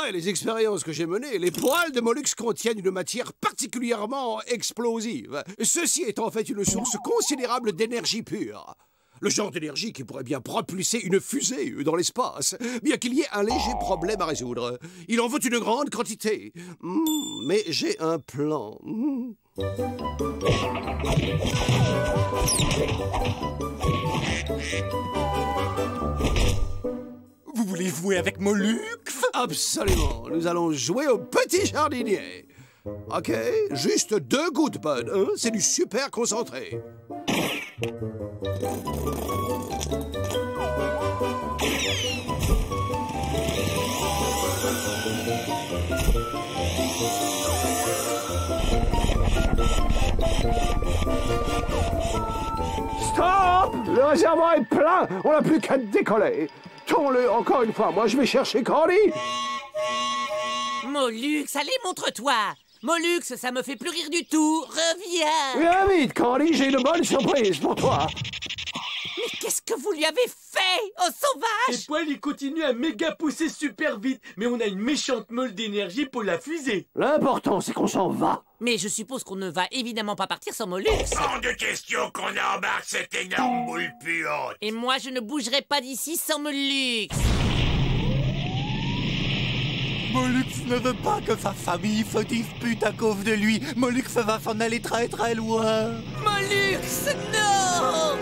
Après les expériences que j'ai menées, les poils de Mollux contiennent une matière particulièrement explosive. Ceci est en fait une source considérable d'énergie pure. Le genre d'énergie qui pourrait bien propulser une fusée dans l'espace, bien qu'il y ait un léger problème à résoudre. Il en faut une grande quantité. Mmh, mais j'ai un plan. Mmh. Vous voulez jouer avec Mollux? Absolument. Nous allons jouer au petit jardinier. Ok, juste deux gouttes de Bud. Hein? C'est du super concentré. Stop! Le réservoir est plein. On n'a plus qu'à décoller. Tends-le encore une fois, moi je vais chercher Candy. Mollux, allez, montre-toi. Mollux, ça me fait plus rire du tout, reviens. Viens vite, Candy, j'ai une bonne surprise pour toi. Mais qu'est-ce que vous lui avez fait, oh sauvage? Les poils, ils continuent à méga pousser super vite, mais on a une méchante meule d'énergie pour la fusée. L'important, c'est qu'on s'en va. Mais je suppose qu'on ne va évidemment pas partir sans Mollux. Hors de question qu'on embarque cette énorme boule puante. Et moi, je ne bougerai pas d'ici sans Mollux. Mollux ne veut pas que sa famille se dispute à cause de lui. Mollux va s'en aller très très loin. Mollux, non!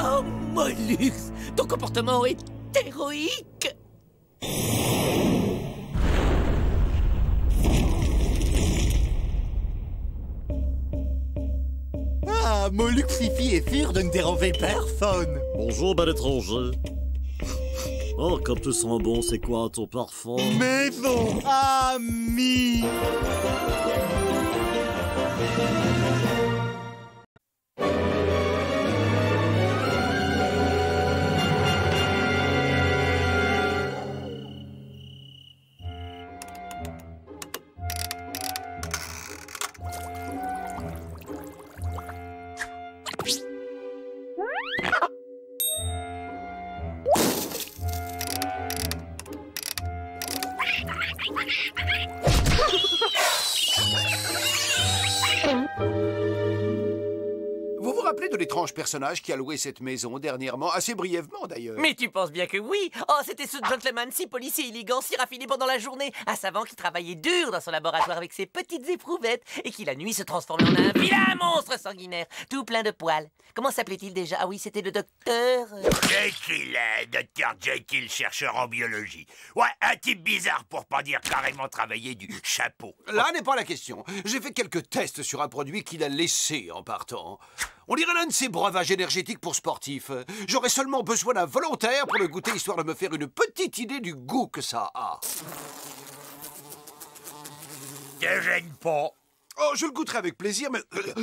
Oh, Mollux, ton comportement est héroïque. Ah, Mollux, Fifi est fier de ne déranger personne. Bonjour, bel étranger. Oh, comme tu sens bon, c'est quoi ton parfum? Maison amie. Vous vous rappelez de l'étrange personnage qui a loué cette maison dernièrement, assez brièvement d'ailleurs? Mais tu penses bien que oui. Oh, c'était ce gentleman si policier et élégant, si raffiné pendant la journée. Un savant qui travaillait dur dans son laboratoire avec ses petites éprouvettes et qui la nuit se transformait en un vilain monstre sanguinaire, tout plein de poils. Comment s'appelait-il déjà? Ah oui, c'était le docteur... Jekyll, euh, docteur Jekyll, chercheur en biologie. Ouais, un type bizarre pour pas dire carrément travailler du chapeau. Là n'est pas la question. J'ai fait quelques tests sur un produit qu'il a laissé en partant. On dirait l'un de ces breuvages énergétiques pour sportifs. J'aurais seulement besoin d'un volontaire pour le goûter, histoire de me faire une petite idée du goût que ça a. Ne gêne pas. Oh, je le goûterai avec plaisir, mais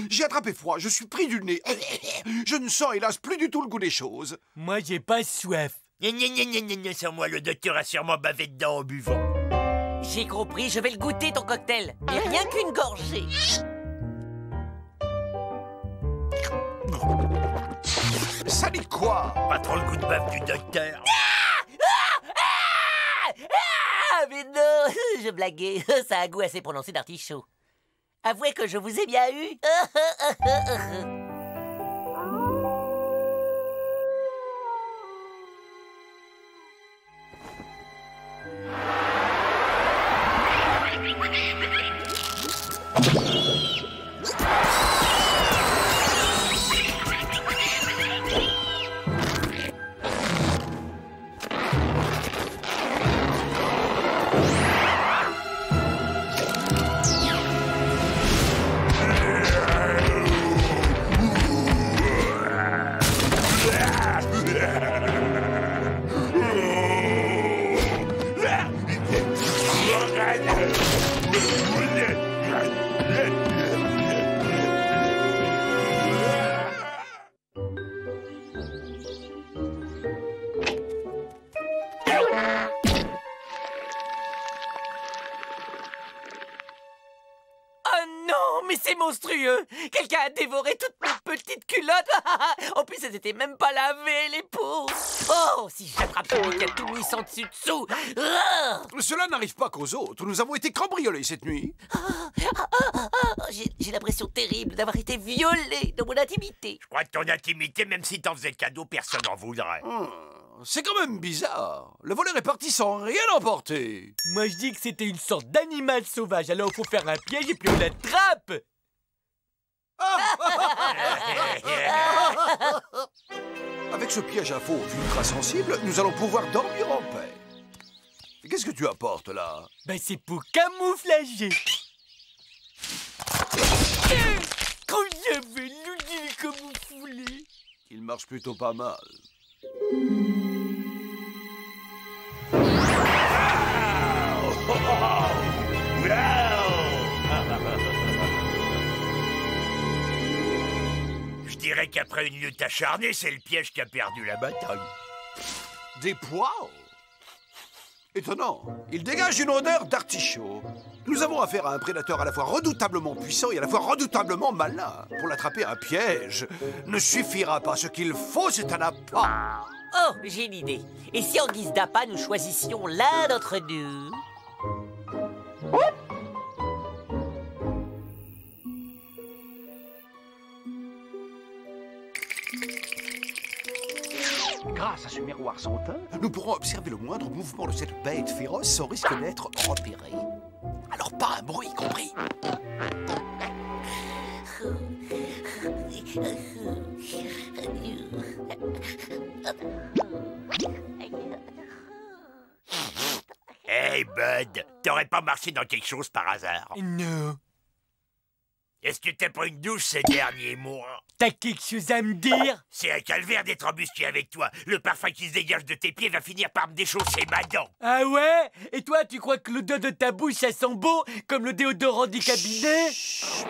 j'ai attrapé froid, je suis pris du nez. Je ne sens, hélas, plus du tout le goût des choses. Moi, j'ai pas soif. Gna gna gna gna gna, sans moi, le docteur a sûrement bavé dedans en buvant. J'ai compris, je vais le goûter, ton cocktail. Et rien qu'une gorgée. Ça dit quoi? Pas trop le goût de bave du docteur. Ah ah ah ah, mais non, je blaguais. Ça a un goût assez prononcé d'artichaut. Avouez que je vous ai bien eu. Monstrueux. Quelqu'un a dévoré toutes mes petites culottes. En plus, elles étaient même pas lavées, les pauvres. Oh, si j'attrape un mec à tout mis sans dessus dessous. Cela n'arrive pas qu'aux autres. Nous avons été cambriolés cette nuit. Oh, oh, oh, oh. J'ai l'impression terrible d'avoir été violé dans mon intimité. Je crois que ton intimité, même si t'en faisais cadeau, personne n'en voudrait. Hmm. C'est quand même bizarre. Le voleur est parti sans rien emporter. Moi, je dis que c'était une sorte d'animal sauvage. Alors, faut faire un piège et puis on l'attrape. Avec ce piège à faux ultra sensible, nous allons pouvoir dormir en paix. Qu'est-ce que tu apportes là? Ben c'est pour camouflager. Quand j'avais l'outil camouflé. Il marche plutôt pas mal. Je dirais qu'après une lutte acharnée, c'est le piège qui a perdu la bataille. Des pois? Étonnant. Il dégage une odeur d'artichaut. Nous avons affaire à un prédateur à la fois redoutablement puissant et à la fois redoutablement malin. Pour l'attraper, un piège ne suffira pas. Ce qu'il faut, c'est un appât. Oh, j'ai une idée. Et si en guise d'appât, nous choisissions l'un d'entre nous? Grâce à ce miroir sans teint, nous pourrons observer le moindre mouvement de cette bête féroce sans risque d'être repéré. Alors pas un bruit, compris? Hey Bud, t'aurais pas marché dans quelque chose par hasard? Non. Est-ce que t'as pas une douche ces derniers mois? T'as quelque chose à me dire? C'est un calvaire d'être embusqué avec toi. Le parfum qui se dégage de tes pieds va finir par me déchausser ma dent. Ah ouais? Et toi, tu crois que l'odeur de ta bouche, ça sent beau, comme le déodorant du cabinet? Chut.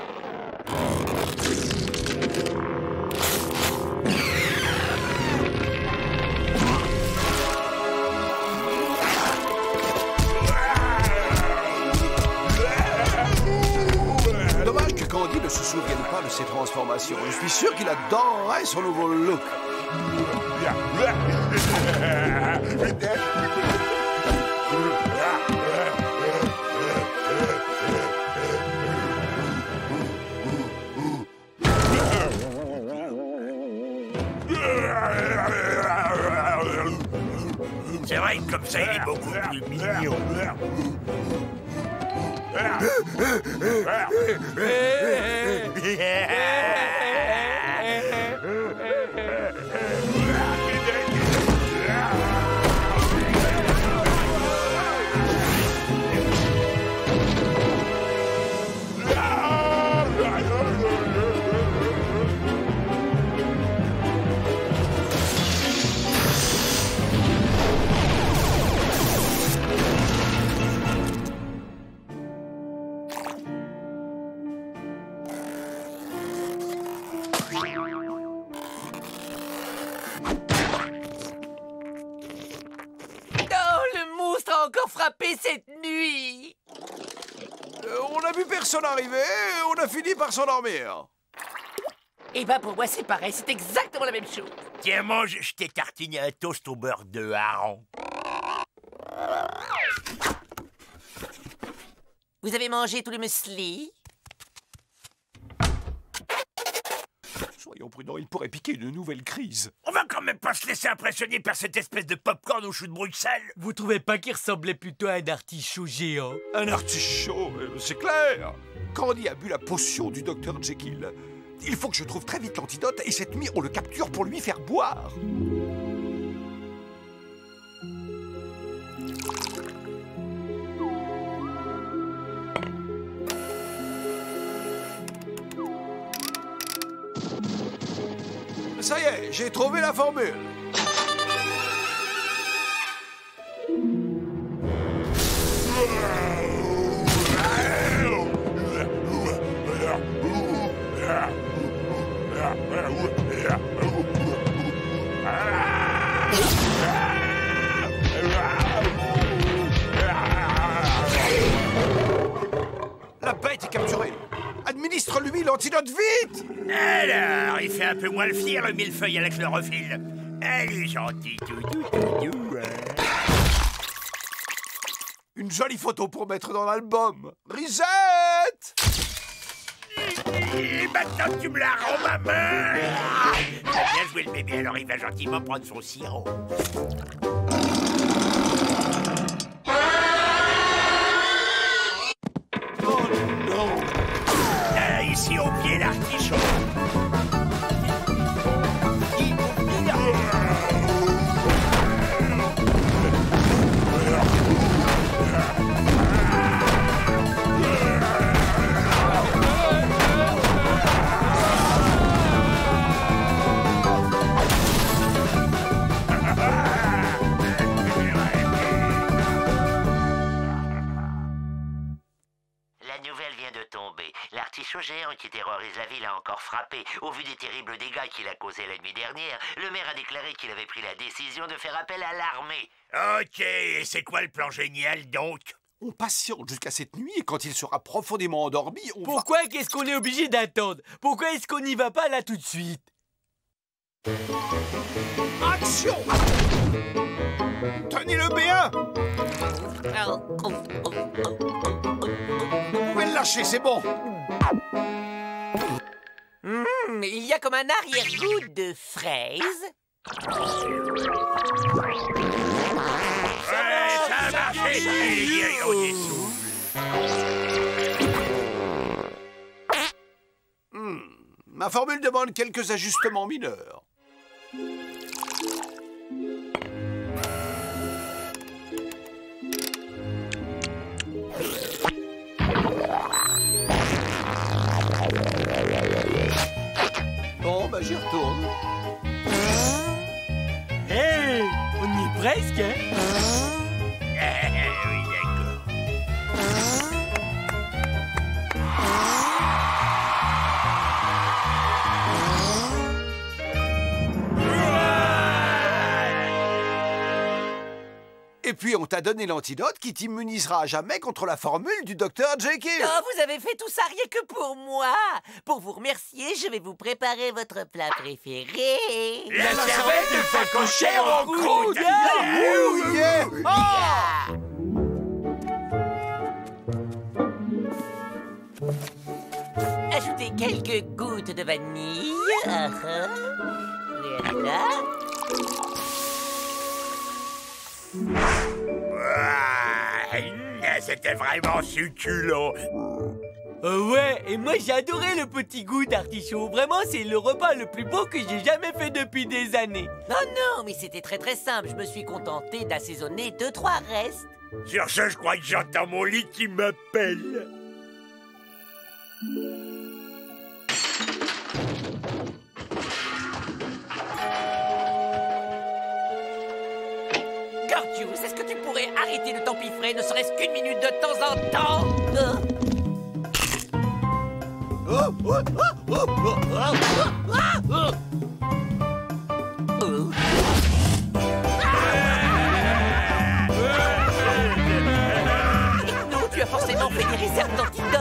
Candy ne se souvienne pas de ses transformations. Je suis sûr qu'il adorerait son nouveau look. C'est vrai que comme ça, il est beaucoup plus mignon. Cette nuit euh, on a vu personne arriver et on a fini par s'endormir. Eh ben pour moi c'est pareil, c'est exactement la même chose. Tiens mange, je t'ai tartiné un toast au beurre de hareng. Vous avez mangé tout le muesli? Soyons prudents, il pourrait piquer une nouvelle crise. On va quand même pas se laisser impressionner par cette espèce de popcorn au chou de Bruxelles. Vous trouvez pas qu'il ressemblait plutôt à un artichaut géant? Un artichaut, c'est clair. Candy a bu la potion du docteur Jekyll. Il faut que je trouve très vite l'antidote et cette nuit on le capture pour lui faire boire. Ça y est, j'ai trouvé la formule. La bête est capturée. Administre-lui l'antidote vite! Alors, il fait un peu moins le fier, le millefeuille à la chlorophylle. Elle est gentille, tout, tout, tout, tout. Une jolie photo pour mettre dans l'album. Risette! Et maintenant, tu me la rends, ma main! Bien joué, le bébé, alors il va gentiment prendre son sirop. Ici au pied l'artichaut. L'artichaut géant qui terrorise la ville a encore frappé. Au vu des terribles dégâts qu'il a causés la nuit dernière, le maire a déclaré qu'il avait pris la décision de faire appel à l'armée. Ok, et c'est quoi le plan génial donc? On patiente jusqu'à cette nuit et quand il sera profondément endormi, on Pourquoi va... qu'est-ce qu'on est obligé d'attendre? Pourquoi est-ce qu'on n'y va pas là tout de suite? Action! Tenez le B un! Oh, oh, oh, oh. Vous pouvez le lâcher, c'est bon! Mmh, il y a comme un arrière-goût de fraise. Ouais, ça marche. Mmh, ma formule demande quelques ajustements mineurs. bah j'y retourne. Hé, hey, on y est presque, hein? Ah, oui, d'accord. Et puis on t'a donné l'antidote qui t'immunisera à jamais contre la formule du docteur Jekyll. Oh, vous avez fait tout ça rien que pour moi. Pour vous remercier, je vais vous préparer votre plat préféré. La, la cervelle de facochère en croûte. Yeah. Yeah. Oh. Yeah. Ajoutez quelques gouttes de vanille. Uh-huh. Voilà. C'était vraiment succulent. euh, Ouais, et moi j'ai adoré le petit goût d'artichaut. Vraiment, c'est le repas le plus beau que j'ai jamais fait depuis des années. Oh non, mais c'était très très simple. Je me suis contenté d'assaisonner deux, trois restes. Sur ce, je crois que j'entends mon lit qui m'appelle. Gorgious, est-ce que tu pourrais arrêter de t'empiffrer, ne serait-ce qu'une minute de temps en temps? Non, tu as forcément fait des réserves d'antidote.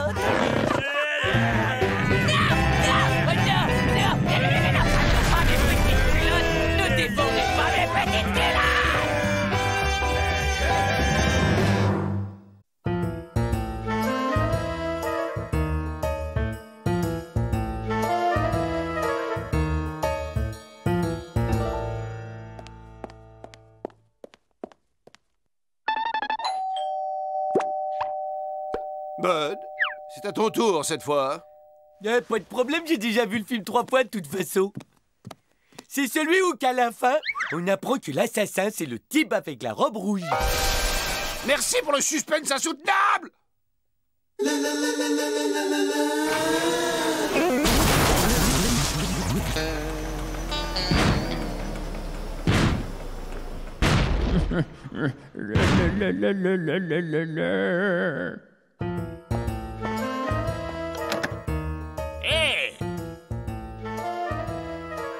Bud, c'est à ton tour cette fois. Eh, pas de problème, j'ai déjà vu le film trois fois de toute façon. C'est celui où qu'à la fin, on apprend que l'assassin, c'est le type avec la robe rouge. Merci pour le suspense insoutenable. La, la, la, la, la, la, la, la. La, la, la, la, la, la, la, la.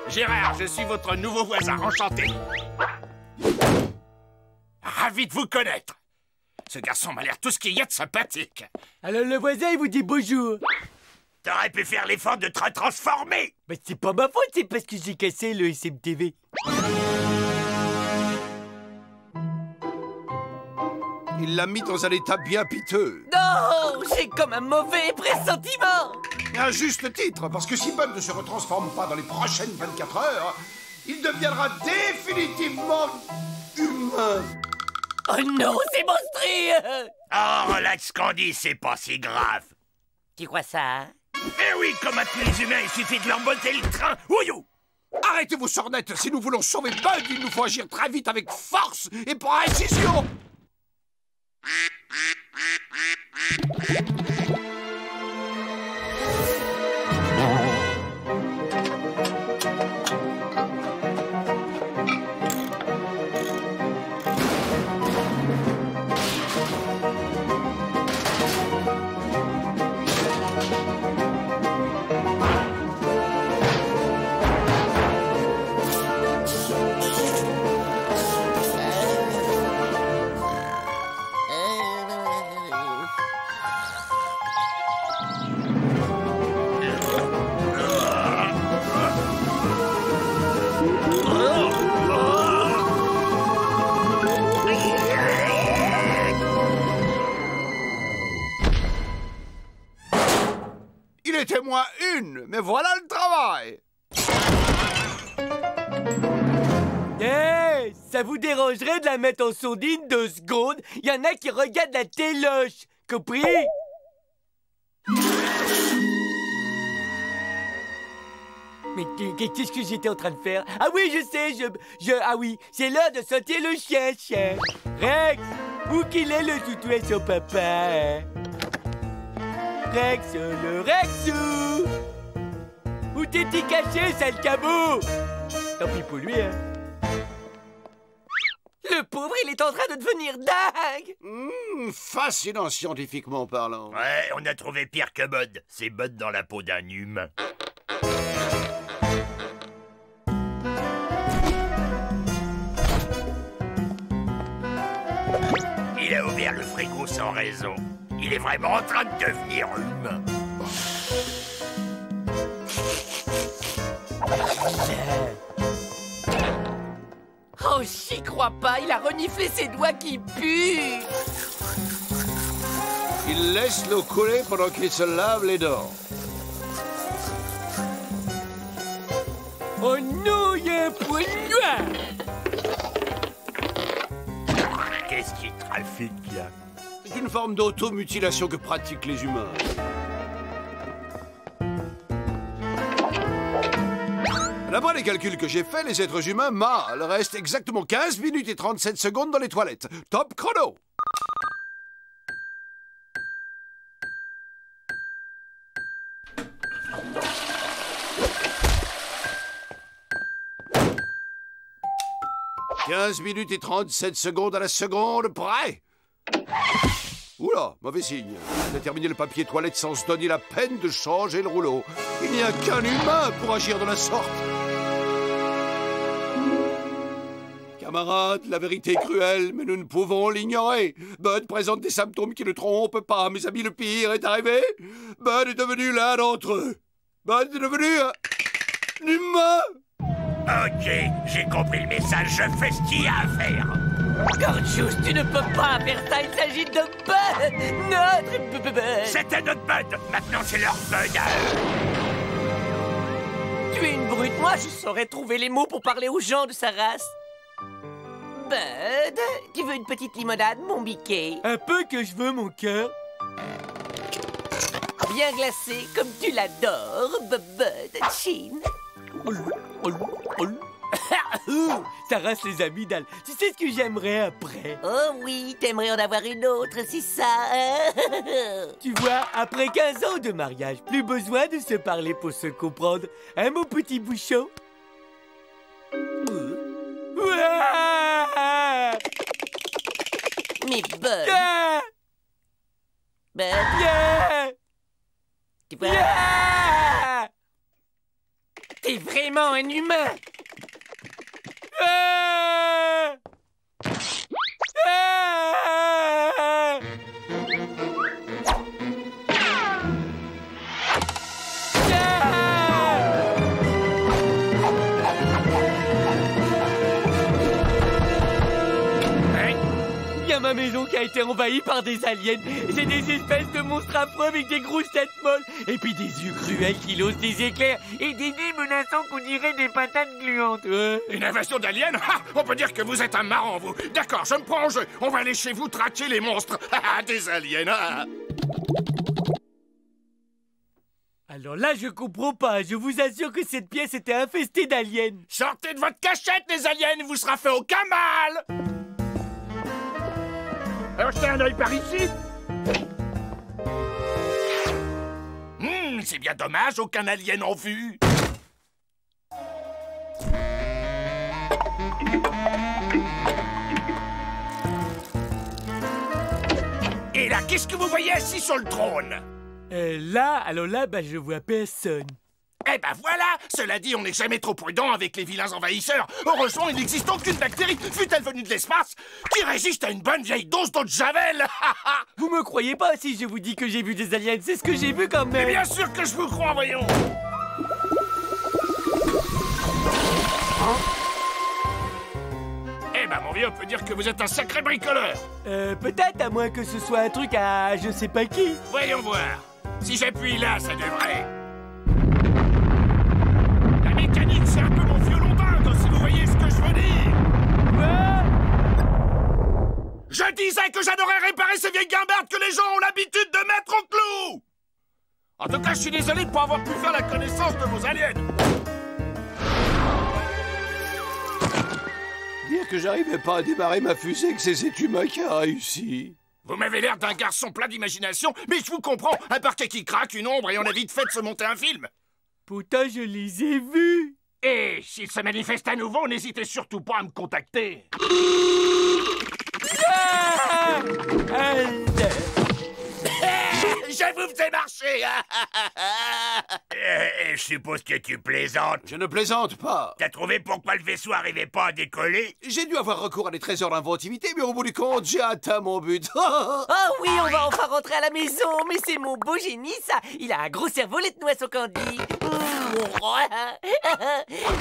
Gérard, je suis votre nouveau voisin, enchanté. Ravi de vous connaître. Ce garçon m'a l'air tout ce qu'il y a de sympathique. Alors le voisin, il vous dit bonjour. T'aurais pu faire l'effort de te transformer. Mais c'est pas ma faute, c'est parce que j'ai cassé le S M T V. Il l'a mis dans un état bien piteux. Non, j'ai comme un mauvais pressentiment. Un juste titre, parce que si Bud ne se retransforme pas dans les prochaines vingt-quatre heures, il deviendra définitivement humain. Oh non, c'est monstrueux. Oh, relax, Candy, c'est pas si grave. Tu crois ça, hein? Eh oui, comme à tous les humains, il suffit de leur botter le train. Ouillou! Arrêtez vos sornettes, si nous voulons sauver Bud, il nous faut agir très vite avec force et précision. Moins une, mais voilà le travail. Eh, hey, ça vous dérangerait de la mettre en sourdine deux secondes? Il y en a qui regardent la téloche, compris? Mais qu'est-ce que j'étais en train de faire? Ah oui, je sais, je... je ah oui, c'est l'heure de sauter le chien, chien. Rex, où qu'il est le toutou et son papa, hein? Rex, le Rexou. Où t'es-tu caché, sale cabot? Tant pis pour lui, hein. Le pauvre, il est en train de devenir dingue. Mmh, fascinant scientifiquement parlant. Ouais, on a trouvé pire que Bud. C'est Bud dans la peau d'un humain. Il a ouvert le frigo sans raison. Il est vraiment en train de devenir humain. Oh, j'y crois pas, il a reniflé ses doigts qui puent. Il laisse l'eau couler pendant qu'il se lave les dents. Oh non, il y a un poil noir. Qu'est-ce qu'il trafique là? C'est une forme d'automutilation que pratiquent les humains. D'après les calculs que j'ai faits, les êtres humains mâles restent exactement quinze minutes et trente-sept secondes dans les toilettes. Top chrono! quinze minutes et trente-sept secondes à la seconde près! Oula, mauvais signe. On a terminé le papier toilette sans se donner la peine de changer le rouleau. Il n'y a qu'un humain pour agir de la sorte. Camarades, la vérité est cruelle, mais nous ne pouvons l'ignorer. Bud présente des symptômes qui ne trompent pas. Mes amis, le pire est arrivé. Bud est devenu l'un d'entre eux. Bud est devenu un... humain. Ok, j'ai compris le message. Je fais ce qu'il y a à faire. Gorgious, tu ne peux pas faire ça. Il s'agit de Bud. Notre Bud. C'était notre Bud. Maintenant, c'est leur Bud à eux. Tu es une brute. Moi, je saurais trouver les mots pour parler aux gens de sa race. Bud, tu veux une petite limonade, mon Mickey? Un peu que je veux, mon cœur. Bien glacé, comme tu l'adores, Bud. Chin. Ça rase les amygdales. Tu sais ce que j'aimerais après? Oh oui, t'aimerais en avoir une autre, c'est ça. Tu vois, après quinze ans de mariage, plus besoin de se parler pour se comprendre. Hein, mon petit bouchon? Mais Bud... Yeah. Bud... Yeah. Tu vois... Yeah. T'es vraiment un humain. Yeah. Yeah. Ma maison qui a été envahie par des aliens. C'est des espèces de monstres affreux avec des grosses têtes molles. Et puis des yeux cruels qui lancent des éclairs. Et des nez menaçants qu'on dirait des patates gluantes. Ouais. Une invasion d'aliens? On peut dire que vous êtes un marrant, vous. D'accord, je me prends en jeu. On va aller chez vous traquer les monstres. Des aliens. Ah. Alors là, je comprends pas. Je vous assure que cette pièce était infestée d'aliens. Sortez de votre cachette, les aliens. Il vous sera fait aucun mal. Alors, jetez un œil par ici. Hum, mmh, c'est bien dommage, aucun alien en vue. Et là, qu'est-ce que vous voyez assis sur le trône? Euh, là, alors là, bah, je vois personne. Eh ben voilà! Cela dit, on n'est jamais trop prudent avec les vilains envahisseurs. Heureusement, il n'existe aucune bactérie, fût-elle venue de l'espace, qui résiste à une bonne vieille dose d'eau de javel. Vous me croyez pas si je vous dis que j'ai vu des aliens, c'est ce que j'ai vu quand même. Mais bien sûr que je vous crois, voyons. Eh ben mon vieux, on peut dire que vous êtes un sacré bricoleur. Euh, peut-être, à moins que ce soit un truc à je sais pas qui. Voyons voir. Si j'appuie là, ça devrait... C'est un peu mon violon dingue, si vous voyez ce que je veux dire. Quoi? Je disais que j'adorais réparer ces vieilles guimbardes que les gens ont l'habitude de mettre au clou. En tout cas, je suis désolé de pas avoir pu faire la connaissance de vos aliens. Dire que j'arrivais pas à démarrer ma fusée que c'est cet humain qui a réussi. Vous m'avez l'air d'un garçon plein d'imagination, mais je vous comprends. Un parquet qui craque, une ombre et on a vite fait de se monter un film. Pourtant, je les ai vus. Et s'ils se manifestent à nouveau, n'hésitez surtout pas à me contacter. Ah! Je vous faisais marcher. Je suppose que tu plaisantes. Je ne plaisante pas. T'as trouvé pourquoi le vaisseau n'arrivait pas à décoller? J'ai dû avoir recours à des trésors d'inventivité, mais au bout du compte, j'ai atteint mon but. Ah oh oui, on va enfin rentrer à la maison. Mais c'est mon beau génie, ça. Il a un gros cerveau, les noix au Candy.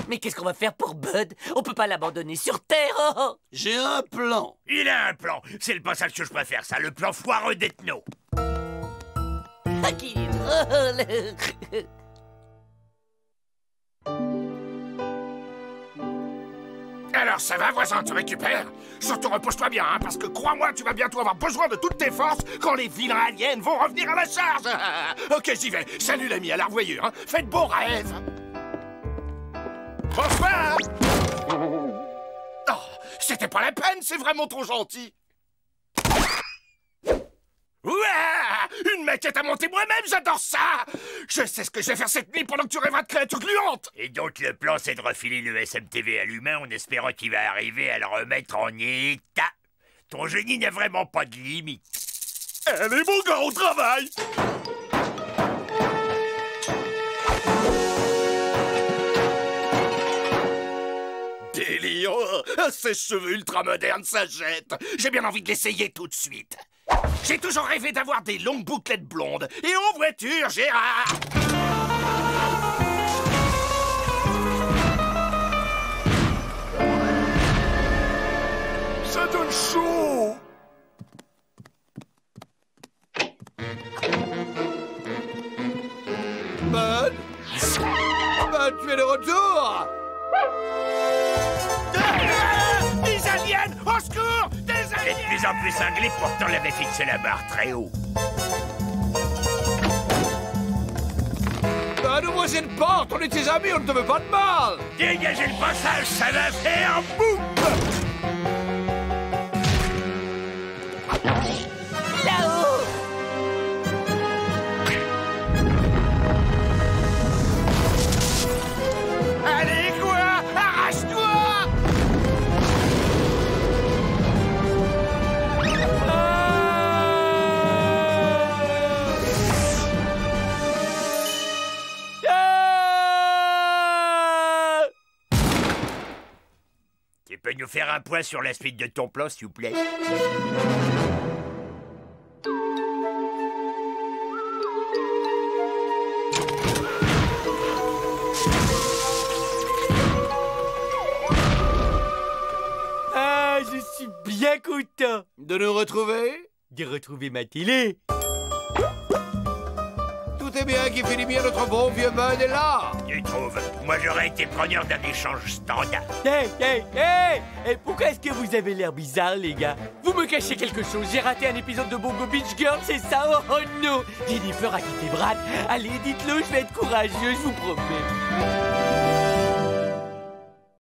Mais qu'est-ce qu'on va faire pour Bud? On peut pas l'abandonner sur Terre. Oh. J'ai un plan. Il a un plan. C'est le passage que je préfère, ça. Le plan foireux d'Etno. Ah, qui est drôle. Alors ça va, voisin, tu récupères? Surtout repose-toi bien, hein, parce que crois-moi, tu vas bientôt avoir besoin de toutes tes forces quand les vilains aliens vont revenir à la charge. Ok, j'y vais. Salut l'ami, à la revoyure, hein. Faites bon rêve. Bonsoir. Oh, c'était pas la peine, c'est vraiment trop gentil. Ouah! Une maquette à monter moi-même, j'adore ça! Je sais ce que je vais faire cette nuit pendant que tu rêveras de créatures gluantes! Et donc le plan, c'est de refiler le S M T V à l'humain en espérant qu'il va arriver à le remettre en état. Ton génie n'a vraiment pas de limite. Allez mon gars, au travail! Délire! Ses cheveux ultramodernes s'achètent! J'ai bien envie de l'essayer tout de suite! J'ai toujours rêvé d'avoir des longues bouclettes blondes. Et en voiture, Gérard! Ça donne chaud! Bud? Bud, tu es de retour! Des aliens! Au secours! Et de plus en plus cinglé, pourtant l'avait fixé la barre très haut. Bah, nous c'est une porte, on est tes amis, on ne te veut pas de mal. Dégagez le passage, ça va faire boum. Là-haut. Allez quoi, arrache-toi. Tu peux nous faire un point sur la suite de ton plan, s'il vous plaît? Ah, je suis bien content! De nous retrouver? De retrouver ma télé! Tout est bien qui finit bien, notre bon vieux Bud est là. Tu trouves? Moi j'aurais été preneur d'un échange standard. Hey, hey, hey! Et pourquoi est-ce que vous avez l'air bizarre, les gars? Vous me cachez quelque chose? J'ai raté un épisode de Bobo Beach Girl, c'est ça? Oh, oh non! Jennifer a quitté Brad. Allez, dites-le, je vais être courageux, je vous promets.